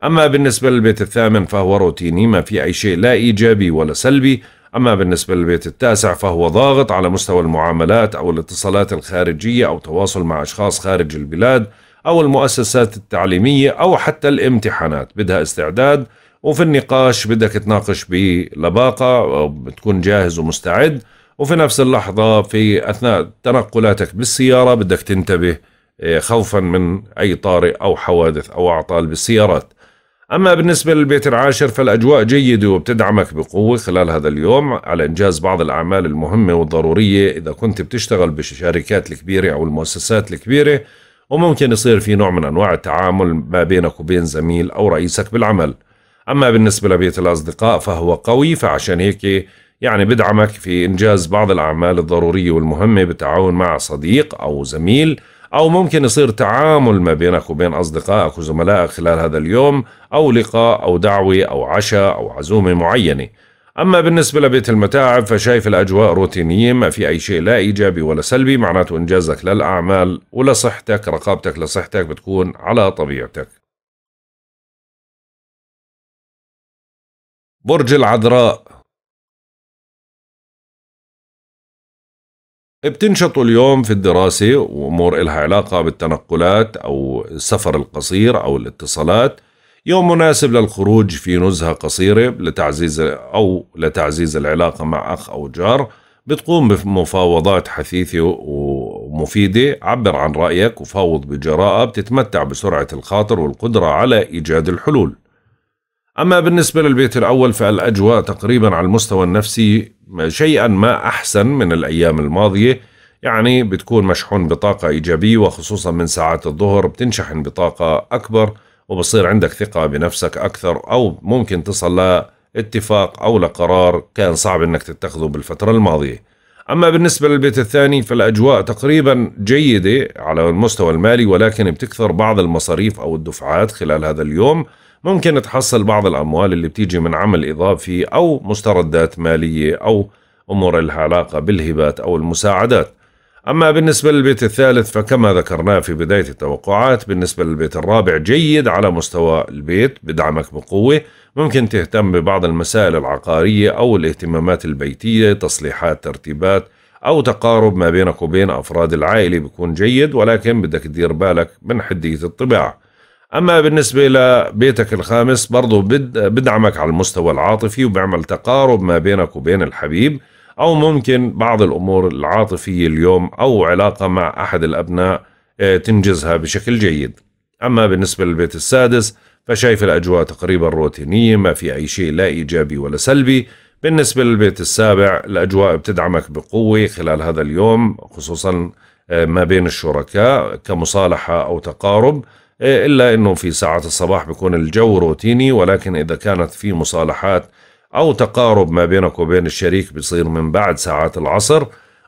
أما بالنسبة للبيت الثامن فهو روتيني، ما في أي شيء لا إيجابي ولا سلبي. أما بالنسبة للبيت التاسع فهو ضاغط على مستوى المعاملات أو الاتصالات الخارجية أو تواصل مع أشخاص خارج البلاد أو المؤسسات التعليمية أو حتى الامتحانات، بدها استعداد، وفي النقاش بدك تناقش بلباقة، بتكون جاهز ومستعد، وفي نفس اللحظة في أثناء تنقلاتك بالسيارة بدك تنتبه خوفا من أي طارئ أو حوادث أو أعطال بالسيارات. أما بالنسبة للبيت العاشر فالأجواء جيدة وبتدعمك بقوة خلال هذا اليوم على إنجاز بعض الأعمال المهمة والضرورية إذا كنت بتشتغل بالشركات الكبيرة أو المؤسسات الكبيرة، وممكن يصير في نوع من أنواع التعامل ما بينك وبين زميل أو رئيسك بالعمل. أما بالنسبة لبيت الأصدقاء فهو قوي، فعشان هيك يعني بدعمك في إنجاز بعض الأعمال الضرورية والمهمة بالتعاون مع صديق أو زميل، أو ممكن يصير تعامل ما بينك وبين أصدقائك وزملائك خلال هذا اليوم، أو لقاء أو دعوة أو عشاء أو عزومة معينة. أما بالنسبة لبيت المتاعب فشايف الأجواء روتينية، ما في أي شيء لا إيجابي ولا سلبي، معناته إنجازك للأعمال ولصحتك، رقابتك لصحتك بتكون على طبيعتك. برج العذراء بتنشطوا اليوم في الدراسة وأمور إلها علاقة بالتنقلات أو السفر القصير أو الاتصالات، يوم مناسب للخروج في نزهة قصيرة لتعزيز العلاقة مع أخ أو جار، بتقوم بمفاوضات حثيثة ومفيدة، عبر عن رأيك وفاوض بجراءة، بتتمتع بسرعة الخاطر والقدرة على إيجاد الحلول. أما بالنسبة للبيت الأول فالأجواء تقريبا على المستوى النفسي شيئا ما أحسن من الأيام الماضية، يعني بتكون مشحون بطاقة إيجابية، وخصوصا من ساعات الظهر بتنشحن بطاقة أكبر، وبصير عندك ثقة بنفسك أكثر، أو ممكن تصل لاتفاق أو لقرار كان صعب أنك تتخذه بالفترة الماضية. أما بالنسبة للبيت الثاني فالأجواء تقريبا جيدة على المستوى المالي، ولكن بتكثر بعض المصاريف أو الدفعات خلال هذا اليوم، ممكن تحصل بعض الأموال اللي بتيجي من عمل إضافي أو مستردات مالية أو أمور لها علاقة بالهبات أو المساعدات. أما بالنسبة للبيت الثالث فكما ذكرناه في بداية التوقعات، بالنسبة للبيت الرابع جيد على مستوى البيت، بدعمك بقوة، ممكن تهتم ببعض المسائل العقارية أو الاهتمامات البيتية، تصليحات ترتيبات أو تقارب ما بينك وبين أفراد العائلة بيكون جيد، ولكن بدك تدير بالك من حدية الطباع. أما بالنسبة لبيتك الخامس برضو بدعمك على المستوى العاطفي، وبعمل تقارب ما بينك وبين الحبيب، أو ممكن بعض الأمور العاطفية اليوم أو علاقة مع أحد الأبناء تنجزها بشكل جيد. أما بالنسبة للبيت السادس فشايف الأجواء تقريبا روتينية، ما في أي شيء لا إيجابي ولا سلبي. بالنسبة للبيت السابع الأجواء بتدعمك بقوة خلال هذا اليوم، خصوصا ما بين الشركاء كمصالحة أو تقارب، إلا أنه في ساعات الصباح بيكون الجو روتيني، ولكن إذا كانت في مصالحات أو تقارب ما بينك وبين الشريك بيصير من بعد ساعات العصر.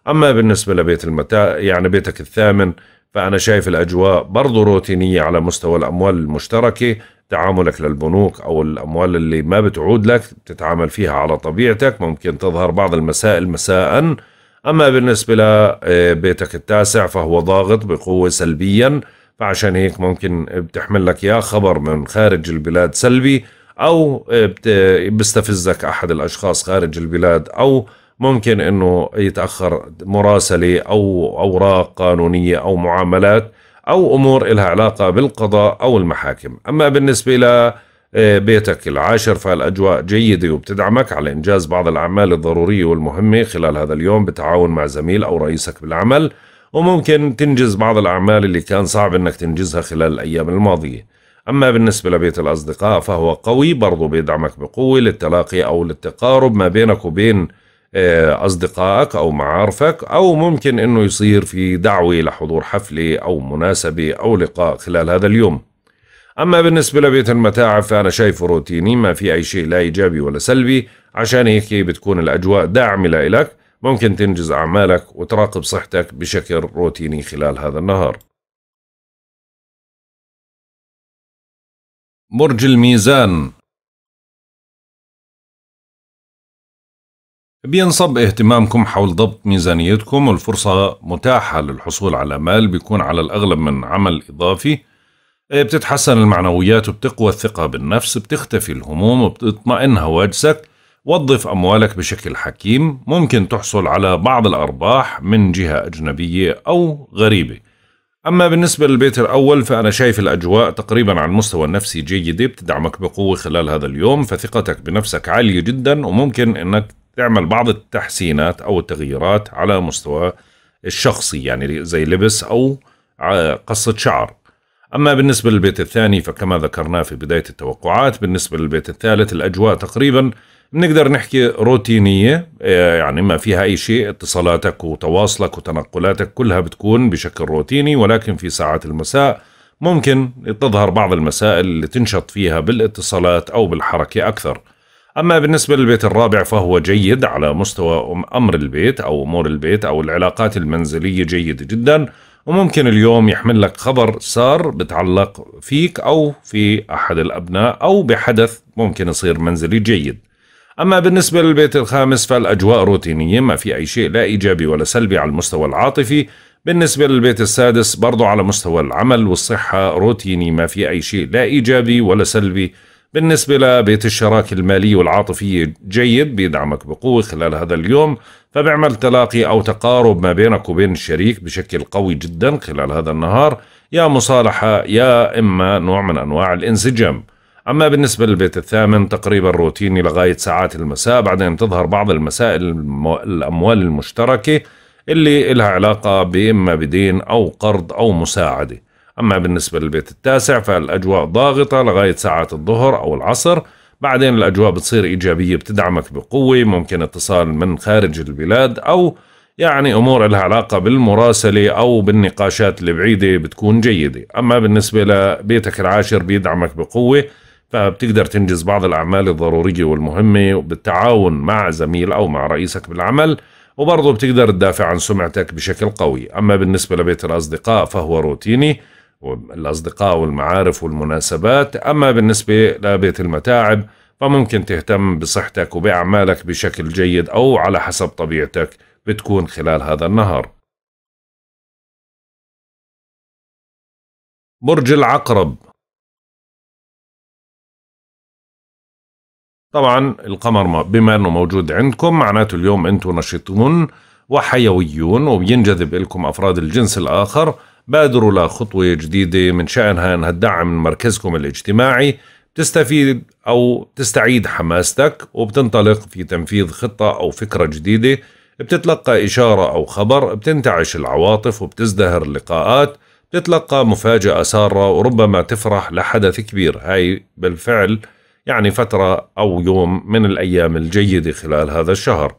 أما بالنسبة لبيت بيتك الثامن فأنا شايف الأجواء برضو روتينية على مستوى الأموال المشتركة. تعاملك للبنوك أو الأموال اللي ما بتعود لك بتتعامل فيها على طبيعتك، ممكن تظهر بعض المسائل مساء. أما بالنسبة لبيتك التاسع فهو ضاغط بقوة سلبيا، فعشان هيك ممكن بتحمل لك يا خبر من خارج البلاد سلبي، أو بيستفزك أحد الأشخاص خارج البلاد، أو ممكن أنه يتأخر مراسلة أو أوراق قانونية أو معاملات أو أمور إلها علاقة بالقضاء أو المحاكم. أما بالنسبة لبيتك العاشر فالأجواء جيدة وبتدعمك على إنجاز بعض الأعمال الضرورية والمهمة خلال هذا اليوم بتعاون مع زميل أو رئيسك بالعمل، وممكن تنجز بعض الأعمال اللي كان صعب أنك تنجزها خلال الأيام الماضية. أما بالنسبة لبيت الأصدقاء فهو قوي برضو بيدعمك بقوة للتلاقي أو للتقارب ما بينك وبين أصدقائك أو معارفك، أو ممكن أنه يصير في دعوة لحضور حفلة أو مناسبة أو لقاء خلال هذا اليوم. أما بالنسبة لبيت المتاعب فأنا شايفه روتيني، ما في أي شيء لا إيجابي ولا سلبي، عشان هيك بتكون الأجواء داعمة لك، ممكن تنجز أعمالك وتراقب صحتك بشكل روتيني خلال هذا النهار. برج الميزان بينصب اهتمامكم حول ضبط ميزانيتكم، والفرصة متاحة للحصول على مال بيكون على الأغلب من عمل إضافي. بتتحسن المعنويات وبتقوى الثقة بالنفس، بتختفي الهموم وبتطمئن هواجسك. وظف أموالك بشكل حكيم، ممكن تحصل على بعض الأرباح من جهة أجنبية أو غريبة. أما بالنسبة للبيت الأول فأنا شايف الأجواء تقريبا على المستوى النفسي جيدة، بتدعمك بقوة خلال هذا اليوم، فثقتك بنفسك عالية جدا، وممكن أنك تعمل بعض التحسينات أو التغييرات على مستوى الشخصي، يعني زي لبس أو قصة شعر. أما بالنسبة للبيت الثاني فكما ذكرناه في بداية التوقعات، بالنسبة للبيت الثالث الأجواء تقريبا بنقدر نحكي روتينية، يعني ما فيها أي شيء، اتصالاتك وتواصلك وتنقلاتك كلها بتكون بشكل روتيني، ولكن في ساعات المساء ممكن تظهر بعض المسائل اللي تنشط فيها بالاتصالات أو بالحركة أكثر. أما بالنسبة للبيت الرابع فهو جيد على مستوى أمر البيت أو أمور البيت أو العلاقات المنزلية جيدة جدا، وممكن اليوم يحمل لك خبر سار بتعلق فيك أو في أحد الأبناء أو بحدث ممكن يصير منزلي جيد. أما بالنسبة للبيت الخامس فالأجواء روتينية، ما في أي شيء لا إيجابي ولا سلبي على المستوى العاطفي. بالنسبة للبيت السادس برضو على مستوى العمل والصحة روتيني، ما في أي شيء لا إيجابي ولا سلبي. بالنسبة لبيت الشراكة المالية والعاطفية جيد، بيدعمك بقوة خلال هذا اليوم، فبيعمل تلاقي أو تقارب ما بينك وبين الشريك بشكل قوي جدا خلال هذا النهار، يا مصالحة يا إما نوع من أنواع الانسجام. أما بالنسبة للبيت الثامن تقريبا روتيني لغاية ساعات المساء، بعدين تظهر بعض المسائل الأموال المشتركة اللي لها علاقة بإما بدين أو قرض أو مساعدة. أما بالنسبة للبيت التاسع فالأجواء ضاغطة لغاية ساعات الظهر أو العصر، بعدين الأجواء بتصير إيجابية بتدعمك بقوة، ممكن اتصال من خارج البلاد أو يعني أمور لها علاقة بالمراسلة أو بالنقاشات البعيدة بتكون جيدة. أما بالنسبة لبيتك العاشر بيدعمك بقوة، فبتقدر تنجز بعض الأعمال الضرورية والمهمة بالتعاون مع زميل أو مع رئيسك بالعمل، وبرضه بتقدر تدافع عن سمعتك بشكل قوي. أما بالنسبة لبيت الأصدقاء فهو روتيني، والأصدقاء والمعارف والمناسبات. أما بالنسبة لبيت المتاعب فممكن تهتم بصحتك وبأعمالك بشكل جيد أو على حسب طبيعتك بتكون خلال هذا النهار. برج العقرب طبعا القمر بما أنه موجود عندكم معناته اليوم أنتم نشيطون وحيويون، وبينجذب لكم أفراد الجنس الآخر. بادروا لخطوة جديدة من شأنها أنها تدعم من مركزكم الاجتماعي، بتستفيد أو تستعيد حماستك وبتنطلق في تنفيذ خطة أو فكرة جديدة، بتتلقى إشارة أو خبر، بتنتعش العواطف وبتزدهر اللقاءات، بتتلقى مفاجأة سارة وربما تفرح لحدث كبير. هاي بالفعل يعني فترة أو يوم من الأيام الجيدة خلال هذا الشهر.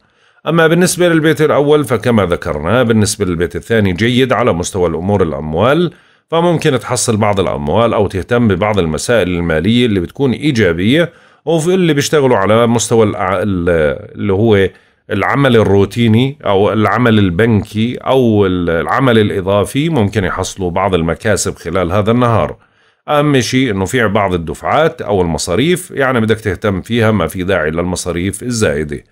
أما بالنسبة للبيت الأول فكما ذكرنا، بالنسبة للبيت الثاني جيد على مستوى الأمور الأموال، فممكن تحصل بعض الأموال أو تهتم ببعض المسائل المالية اللي بتكون إيجابية، وفي اللي بيشتغلوا على مستوى اللي هو العمل الروتيني أو العمل البنكي أو العمل الإضافي ممكن يحصلوا بعض المكاسب خلال هذا النهار. أهم شيء أنه في بعض الدفعات أو المصاريف يعني بدك تهتم فيها، ما في داعي للمصاريف الزائدة.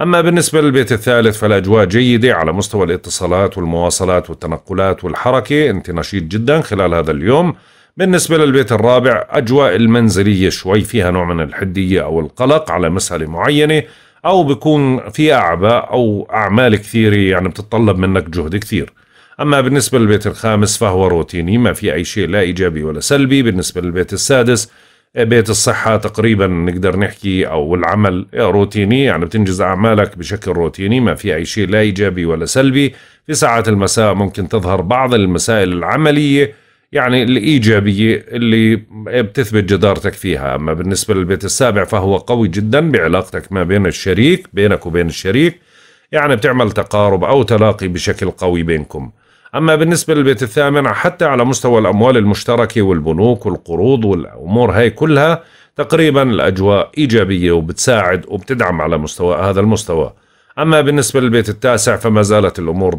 أما بالنسبة للبيت الثالث فالأجواء جيدة على مستوى الاتصالات والمواصلات والتنقلات والحركة، أنت نشيط جدا خلال هذا اليوم. بالنسبة للبيت الرابع أجواء المنزلية شوي فيها نوع من الحدية أو القلق على مسألة معينة، أو بيكون في أعباء أو أعمال كثيرة يعني بتتطلب منك جهد كثير. أما بالنسبة للبيت الخامس فهو روتيني، ما في أي شيء لا إيجابي ولا سلبي. بالنسبة للبيت السادس بيت الصحة تقريبا نقدر نحكي، أو العمل روتيني يعني بتنجز أعمالك بشكل روتيني، ما في أي شيء لا إيجابي ولا سلبي. في ساعات المساء ممكن تظهر بعض المسائل العملية يعني الإيجابية اللي بتثبت جدارتك فيها. أما بالنسبة للبيت السابع فهو قوي جدا بعلاقتك ما بين الشريك، بينك وبين الشريك يعني بتعمل تقارب أو تلاقي بشكل قوي بينكم. أما بالنسبة للبيت الثامن حتى على مستوى الأموال المشتركة والبنوك والقروض والأمور هاي كلها تقريبا الأجواء إيجابية وبتساعد وبتدعم على مستوى هذا المستوى. أما بالنسبة للبيت التاسع فما زالت الأمور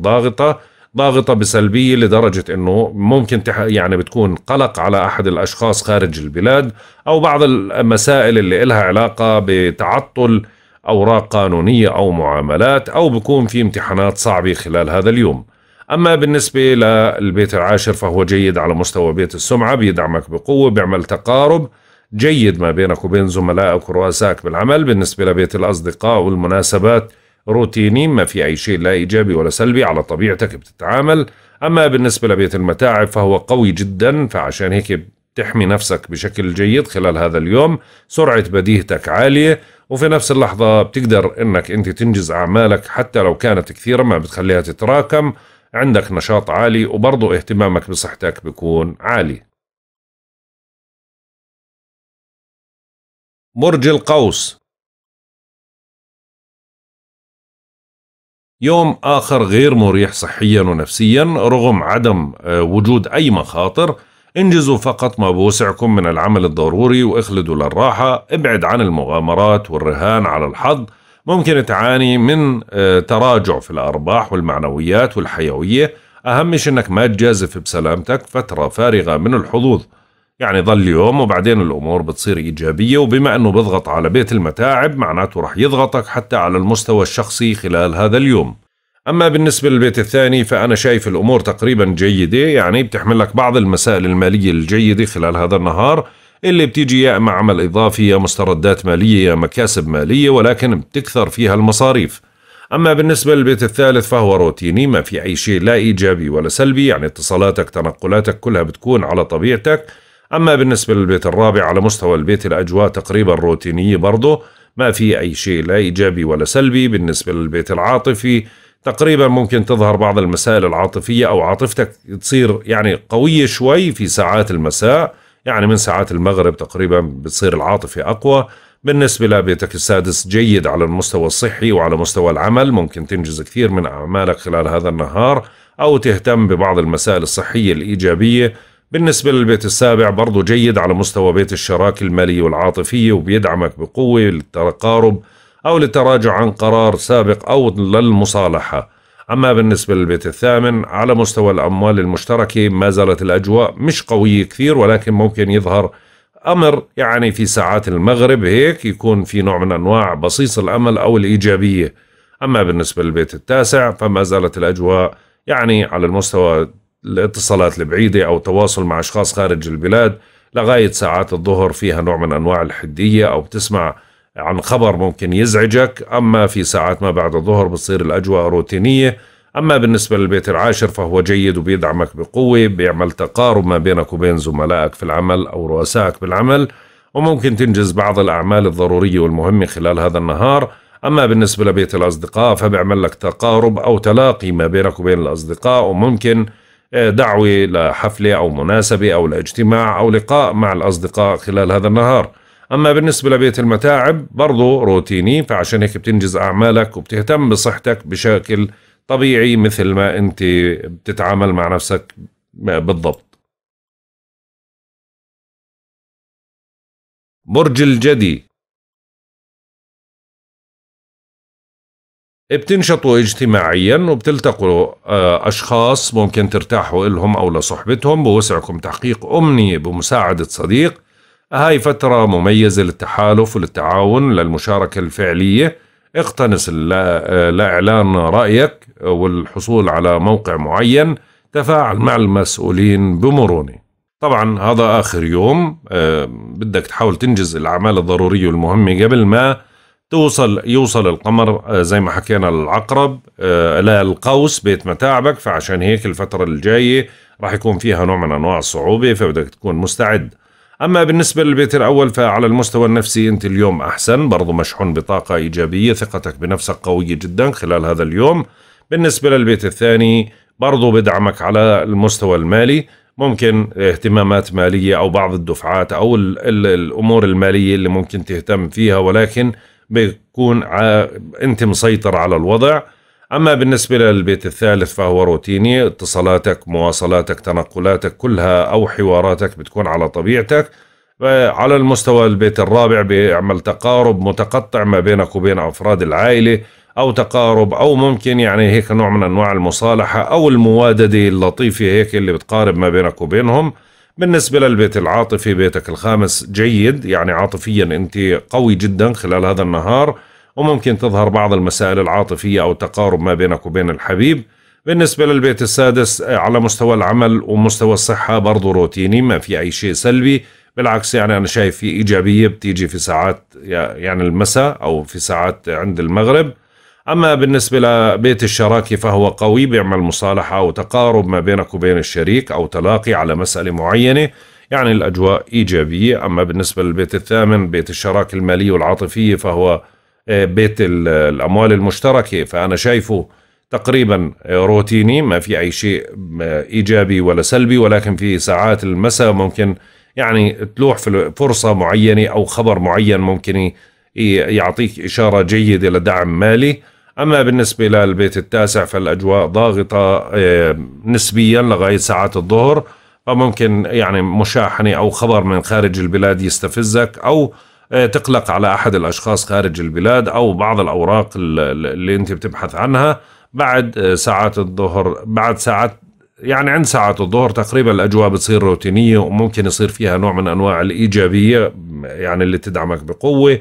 ضاغطة بسلبية لدرجة أنه ممكن يعني بتكون قلق على أحد الأشخاص خارج البلاد، أو بعض المسائل اللي إلها علاقة بتعطل أوراق قانونية أو معاملات، أو بكون في امتحانات صعبة خلال هذا اليوم. أما بالنسبة للبيت العاشر فهو جيد على مستوى بيت السمعة، بيدعمك بقوة، بيعمل تقارب جيد ما بينك وبين زملائك ورؤسائك بالعمل. بالنسبة لبيت الأصدقاء والمناسبات روتيني، ما في أي شيء لا إيجابي ولا سلبي، على طبيعتك بتتعامل. أما بالنسبة لبيت المتاعب فهو قوي جدا، فعشان هيك تحمي نفسك بشكل جيد خلال هذا اليوم، سرعة بديهتك عالية، وفي نفس اللحظة بتقدر انك انت تنجز اعمالك حتى لو كانت كثيرة، ما بتخليها تتراكم، عندك نشاط عالي، وبرضو اهتمامك بصحتك بيكون عالي. برج القوس يوم آخر غير مريح صحيا ونفسيا، رغم عدم وجود أي مخاطر. انجزوا فقط ما بوسعكم من العمل الضروري واخلدوا للراحة، ابعد عن المغامرات والرهان على الحظ. ممكن تعاني من تراجع في الأرباح والمعنويات والحيوية، أهم شيء أنك ما تجازف بسلامتك، فترة فارغة من الحظوظ يعني ظل يوم وبعدين الأمور بتصير إيجابية. وبما أنه بضغط على بيت المتاعب معناته رح يضغطك حتى على المستوى الشخصي خلال هذا اليوم. أما بالنسبة للبيت الثاني فأنا شايف الأمور تقريبا جيدة، يعني بتحمل لك بعض المسائل المالية الجيدة خلال هذا النهار اللي بتيجي يا إما عمل إضافي يا مستردات مالية يا مكاسب مالية، ولكن بتكثر فيها المصاريف. أما بالنسبة للبيت الثالث فهو روتيني، ما في أي شيء لا إيجابي ولا سلبي، يعني اتصالاتك تنقلاتك كلها بتكون على طبيعتك. أما بالنسبة للبيت الرابع على مستوى البيت الأجواء تقريبا روتينية برضه، ما في أي شيء لا إيجابي ولا سلبي. بالنسبة للبيت العاطفي تقريبا ممكن تظهر بعض المسائل العاطفية، أو عاطفتك تصير يعني قوية شوي في ساعات المساء، يعني من ساعات المغرب تقريبا بتصير العاطفة أقوى. بالنسبة لبيتك السادس جيد على المستوى الصحي وعلى مستوى العمل، ممكن تنجز كثير من أعمالك خلال هذا النهار، أو تهتم ببعض المسائل الصحية الإيجابية. بالنسبة للبيت السابع برضو جيد على مستوى بيت الشراكة المالية والعاطفية، وبيدعمك بقوة للتقارب أو للتراجع عن قرار سابق أو للمصالحة. أما بالنسبة للبيت الثامن على مستوى الأموال المشتركة ما زالت الأجواء مش قوية كثير، ولكن ممكن يظهر أمر يعني في ساعات المغرب هيك يكون في نوع من أنواع بصيص الأمل أو الإيجابية. أما بالنسبة للبيت التاسع فما زالت الأجواء يعني على المستوى الاتصالات البعيدة أو تواصل مع أشخاص خارج البلاد لغاية ساعات الظهر فيها نوع من أنواع الحدية، أو بتسمع عن خبر ممكن يزعجك. أما في ساعات ما بعد الظهر بتصير الأجواء روتينية. أما بالنسبة للبيت العاشر فهو جيد وبيدعمك بقوة، بيعمل تقارب ما بينك وبين زملائك في العمل أو رؤسائك بالعمل، وممكن تنجز بعض الأعمال الضرورية والمهمة خلال هذا النهار. أما بالنسبة لبيت الأصدقاء فبيعمل لك تقارب أو تلاقي ما بينك وبين الأصدقاء، وممكن دعوة لحفلة أو مناسبة أو لاجتماع أو لقاء مع الأصدقاء خلال هذا النهار. أما بالنسبة لبيت المتاعب برضو روتيني، فعشان هيك بتنجز أعمالك وبتهتم بصحتك بشكل طبيعي مثل ما أنت بتتعامل مع نفسك بالضبط. برج الجدي بتنشطوا اجتماعيا وبتلتقوا أشخاص ممكن ترتاحوا إلهم أو لصحبتهم، بوسعكم تحقيق أمنية بمساعدة صديق. هاي فترة مميزة للتحالف وللتعاون للمشاركة الفعلية. اقتنص لإعلان رأيك والحصول على موقع معين. تفاعل مع المسؤولين بمرونة. طبعا هذا آخر يوم، بدك تحاول تنجز الأعمال الضرورية والمهمة قبل ما يوصل القمر زي ما حكينا للعقرب للقوس بيت متاعبك. فعشان هيك الفترة الجاية راح يكون فيها نوع من أنواع الصعوبة، فبدك تكون مستعد. أما بالنسبة للبيت الأول فعلى المستوى النفسي أنت اليوم أحسن، برضو مشحون بطاقة إيجابية، ثقتك بنفسك قوية جدا خلال هذا اليوم. بالنسبة للبيت الثاني برضو بدعمك على المستوى المالي، ممكن اهتمامات مالية أو بعض الدفعات أو الأمور المالية اللي ممكن تهتم فيها، ولكن بيكون أنت مسيطر على الوضع. أما بالنسبة للبيت الثالث فهو روتيني، اتصالاتك مواصلاتك تنقلاتك كلها أو حواراتك بتكون على طبيعتك. على المستوى البيت الرابع بيعمل تقارب متقطع ما بينك وبين أفراد العائلة، أو تقارب أو ممكن يعني هيك نوع من أنواع المصالحة أو المواددة اللطيفة هيك اللي بتقارب ما بينك وبينهم. بالنسبة للبيت العاطفي بيتك الخامس جيد، يعني عاطفيا أنت قوي جدا خلال هذا النهار، وممكن تظهر بعض المسائل العاطفية أو تقارب ما بينك وبين الحبيب. بالنسبة للبيت السادس على مستوى العمل ومستوى الصحة برضو روتيني، ما في أي شيء سلبي، بالعكس يعني أنا شايف في إيجابية بتيجي في ساعات يعني المساء أو في ساعات عند المغرب. أما بالنسبة لبيت الشراكة فهو قوي، بيعمل مصالحة أو تقارب ما بينك وبين الشريك أو تلاقي على مسألة معينة، يعني الأجواء إيجابية. أما بالنسبة للبيت الثامن بيت الشراكة المالية والعاطفية فهو بيت الأموال المشتركة، فأنا شايفه تقريبا روتيني، ما في أي شيء إيجابي ولا سلبي، ولكن في ساعات المساء ممكن يعني تلوح في فرصة معينة أو خبر معين ممكن يعطيك إشارة جيدة لدعم مالي. أما بالنسبة للبيت التاسع فالأجواء ضاغطة نسبيا لغاية ساعات الظهر، فممكن يعني مشاحنة أو خبر من خارج البلاد يستفزك أو تقلق على أحد الأشخاص خارج البلاد أو بعض الأوراق اللي أنت بتبحث عنها بعد ساعات الظهر. بعد ساعات يعني عند ساعات الظهر تقريبا الأجواء بتصير روتينية وممكن يصير فيها نوع من أنواع الإيجابية يعني اللي تدعمك بقوة.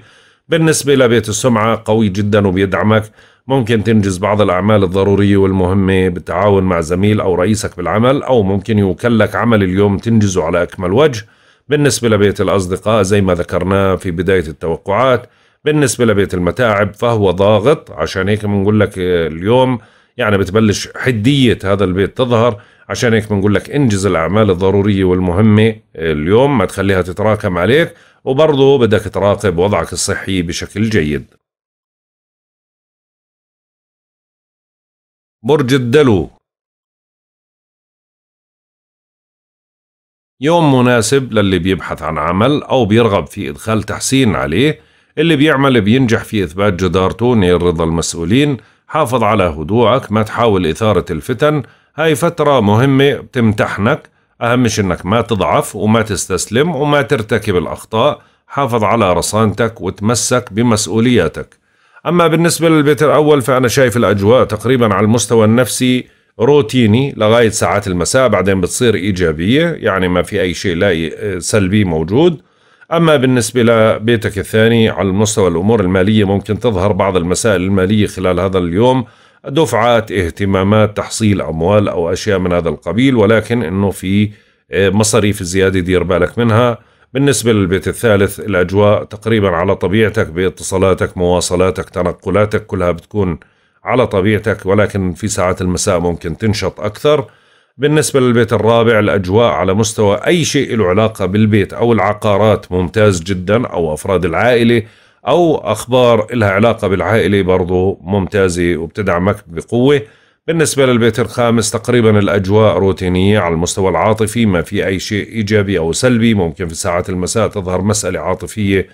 بالنسبة لبيت السمعة قوي جدا وبيدعمك، ممكن تنجز بعض الأعمال الضرورية والمهمة بالتعاون مع زميل أو رئيسك بالعمل، أو ممكن يوكلك عمل اليوم تنجزه على أكمل وجه. بالنسبة لبيت الأصدقاء زي ما ذكرناه في بداية التوقعات. بالنسبة لبيت المتاعب فهو ضاغط، عشان هيك بنقول لك اليوم يعني بتبلش حدية هذا البيت تظهر، عشان هيك بنقول لك انجز الأعمال الضرورية والمهمة اليوم، ما تخليها تتراكم عليك، وبرضه بدك تراقب وضعك الصحي بشكل جيد. برج الدلو يوم مناسب للي بيبحث عن عمل أو بيرغب في إدخال تحسين عليه. اللي بيعمل بينجح في إثبات جدارته نير رضا المسؤولين. حافظ على هدوءك، ما تحاول إثارة الفتن، هاي فترة مهمة بتمتحنك، أهم شي إنك ما تضعف وما تستسلم وما ترتكب الأخطاء. حافظ على رصانتك وتمسك بمسؤولياتك. أما بالنسبة للبيت الأول فأنا شايف الأجواء تقريبا على المستوى النفسي روتيني لغاية ساعات المساء، بعدين بتصير إيجابية، يعني ما في أي شيء لا سلبي موجود. أما بالنسبة لبيتك الثاني على المستوى الأمور المالية ممكن تظهر بعض المسائل المالية خلال هذا اليوم، دفعات اهتمامات تحصيل أموال أو أشياء من هذا القبيل، ولكن إنه في مصاريف زيادة دير بالك منها. بالنسبة للبيت الثالث الأجواء تقريبا على طبيعتك، باتصالاتك مواصلاتك تنقلاتك كلها بتكون على طبيعتك، ولكن في ساعات المساء ممكن تنشط أكثر. بالنسبة للبيت الرابع الأجواء على مستوى أي شيء له علاقة بالبيت أو العقارات ممتاز جدا، أو أفراد العائلة أو أخبار لها علاقة بالعائلة برضو ممتازة وبتدعمك بقوة. بالنسبة للبيت الخامس تقريبا الأجواء روتينية على المستوى العاطفي، ما في أي شيء إيجابي أو سلبي، ممكن في ساعات المساء تظهر مسألة عاطفية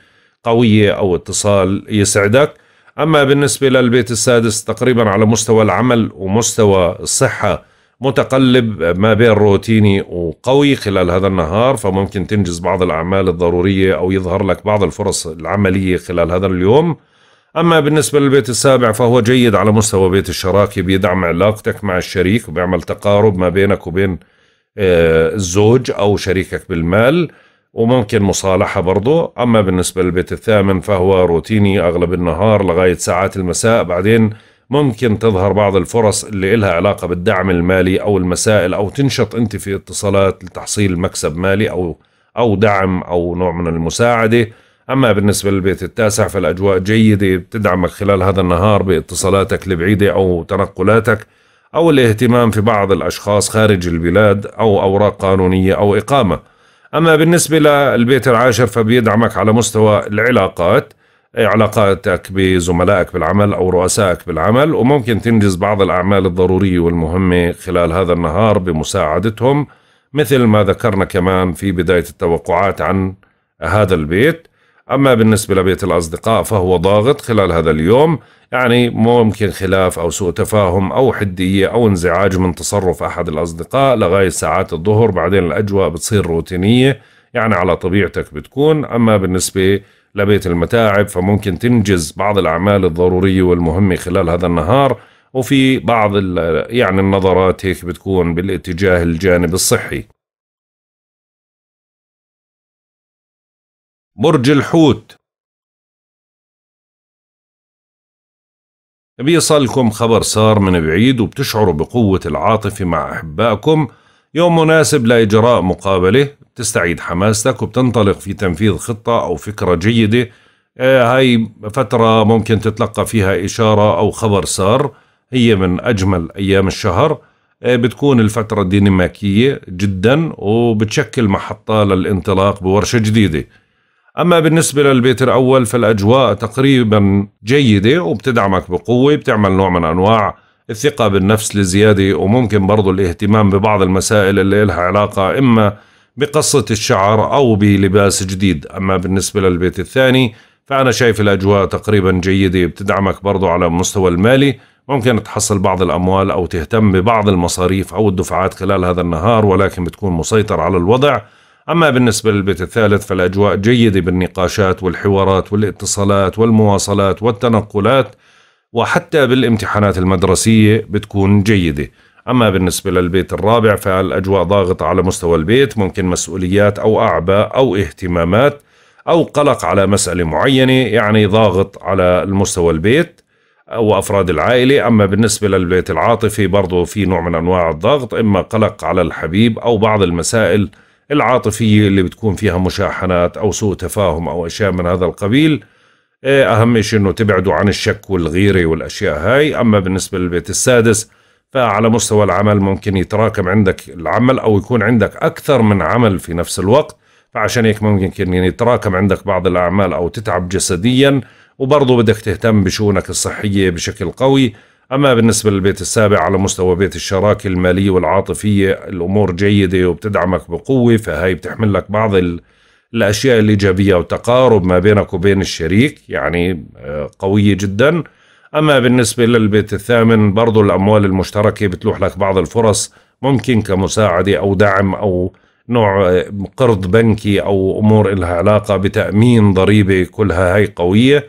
قوية أو اتصال يسعدك. أما بالنسبة للبيت السادس تقريبا على مستوى العمل ومستوى الصحة متقلب ما بين روتيني وقوي خلال هذا النهار، فممكن تنجز بعض الأعمال الضرورية أو يظهر لك بعض الفرص العملية خلال هذا اليوم. أما بالنسبة للبيت السابع فهو جيد على مستوى بيت الشراكة، بيدعم علاقتك مع الشريك وبيعمل تقارب ما بينك وبين الزوج أو شريكك بالمال، وممكن مصالحة برضو. أما بالنسبة للبيت الثامن فهو روتيني أغلب النهار لغاية ساعات المساء، بعدين ممكن تظهر بعض الفرص اللي إلها علاقة بالدعم المالي أو المسائل، أو تنشط أنت في اتصالات لتحصيل مكسب مالي أو دعم أو نوع من المساعدة. أما بالنسبة للبيت التاسع فالأجواء جيدة بتدعمك خلال هذا النهار باتصالاتك البعيدة أو تنقلاتك أو الاهتمام في بعض الأشخاص خارج البلاد أو أوراق قانونية أو إقامة. أما بالنسبة للبيت العاشر فبيدعمك على مستوى العلاقات، علاقاتك بزملائك بالعمل أو رؤسائك بالعمل، وممكن تنجز بعض الأعمال الضرورية والمهمة خلال هذا النهار بمساعدتهم، مثل ما ذكرنا كمان في بداية التوقعات عن هذا البيت. أما بالنسبة لبيت الأصدقاء فهو ضاغط خلال هذا اليوم، يعني ممكن خلاف أو سوء تفاهم أو حدية أو انزعاج من تصرف أحد الأصدقاء لغاية ساعات الظهر، بعدين الأجواء بتصير روتينية يعني على طبيعتك بتكون. أما بالنسبة لبيت المتاعب فممكن تنجز بعض الأعمال الضرورية والمهمة خلال هذا النهار، وفي بعض يعني النظرات هيك بتكون بالاتجاه الجانب الصحي. برج الحوت، بيصلكم خبر صار من بعيد وبتشعروا بقوة العاطفة مع أحبائكم. يوم مناسب لإجراء مقابلة بتستعيد حماستك وبتنطلق في تنفيذ خطة أو فكرة جيدة. هاي فترة ممكن تتلقى فيها إشارة أو خبر صار، هي من أجمل أيام الشهر. بتكون الفترة ديناميكية جدا وبتشكل محطة للانطلاق بورشة جديدة. أما بالنسبة للبيت الأول فالأجواء تقريبا جيدة وبتدعمك بقوة، بتعمل نوع من أنواع الثقة بالنفس لزيادة، وممكن برضو الاهتمام ببعض المسائل اللي لها علاقة إما بقصة الشعر أو بلباس جديد. أما بالنسبة للبيت الثاني فأنا شايف الأجواء تقريبا جيدة، بتدعمك برضو على مستوى المالي، ممكن تحصل بعض الأموال أو تهتم ببعض المصاريف أو الدفعات خلال هذا النهار، ولكن بتكون مسيطر على الوضع. أما بالنسبة للبيت الثالث فالأجواء جيدة بالنقاشات والحوارات والاتصالات والمواصلات والتنقلات، وحتى بالامتحانات المدرسية بتكون جيدة. أما بالنسبة للبيت الرابع فالأجواء ضاغطة على مستوى البيت، ممكن مسؤوليات أو أعباء أو اهتمامات أو قلق على مسألة معينة، يعني ضاغط على المستوى البيت وأفراد العائلة. أما بالنسبة للبيت العاطفي برضو في نوع من أنواع الضغط، إما قلق على الحبيب أو بعض المسائل العاطفية اللي بتكون فيها مشاحنات أو سوء تفاهم أو أشياء من هذا القبيل. أهم شيء أنه تبعدوا عن الشك والغيرة والأشياء هاي. أما بالنسبة للبيت السادس فعلى مستوى العمل ممكن يتراكم عندك العمل أو يكون عندك أكثر من عمل في نفس الوقت، فعشان هيك ممكن يتراكم عندك بعض الأعمال أو تتعب جسديا، وبرضه بدك تهتم بشؤونك الصحية بشكل قوي. أما بالنسبة للبيت السابع على مستوى بيت الشراكة المالية والعاطفية الأمور جيدة وبتدعمك بقوة، فهي بتحمل لك بعض الأشياء الإيجابية وتقارب ما بينك وبين الشريك يعني قوية جدا. أما بالنسبة للبيت الثامن برضو الأموال المشتركة بتلوح لك بعض الفرص، ممكن كمساعدة أو دعم أو نوع قرض بنكي أو أمور لها علاقة بتأمين ضريبة، كلها هي قوية.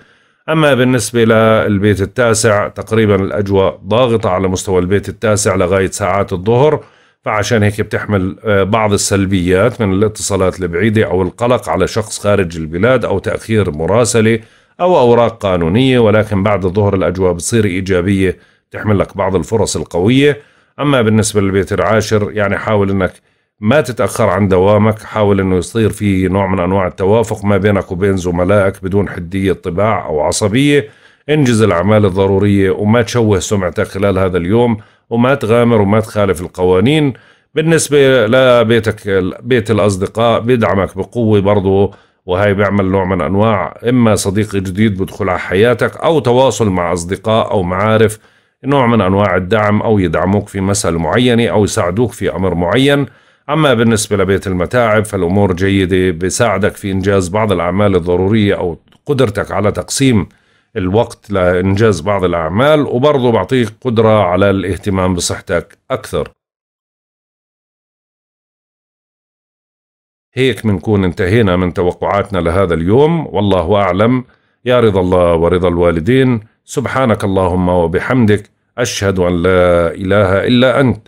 أما بالنسبة للبيت التاسع تقريبا الأجواء ضاغطة على مستوى البيت التاسع لغاية ساعات الظهر، فعشان هيك بتحمل بعض السلبيات من الاتصالات البعيدة أو القلق على شخص خارج البلاد أو تأخير مراسلة أو أوراق قانونية، ولكن بعد الظهر الأجواء بتصير إيجابية، بتحمل لك بعض الفرص القوية. أما بالنسبة للبيت العاشر يعني حاول أنك ما تتأخر عن دوامك، حاول أنه يصير في نوع من أنواع التوافق ما بينك وبين زملائك بدون حدية طباع أو عصبية. انجز الأعمال الضرورية وما تشوه سمعتك خلال هذا اليوم، وما تغامر وما تخالف القوانين. بالنسبة لبيتك بيت الأصدقاء بيدعمك بقوة برضو، وهي بيعمل نوع من أنواع إما صديق جديد بدخل على حياتك أو تواصل مع أصدقاء أو معارف، نوع من أنواع الدعم أو يدعموك في مسألة معينة أو يساعدوك في أمر معين. أما بالنسبة لبيت المتاعب فالأمور جيدة، بيساعدك في إنجاز بعض الأعمال الضرورية أو قدرتك على تقسيم الوقت لإنجاز بعض الأعمال، وبرضه بعطيك قدرة على الاهتمام بصحتك أكثر. هيك بنكون انتهينا من توقعاتنا لهذا اليوم، والله أعلم يا رضا الله ورضا الوالدين. سبحانك اللهم وبحمدك، أشهد أن لا إله إلا أنت،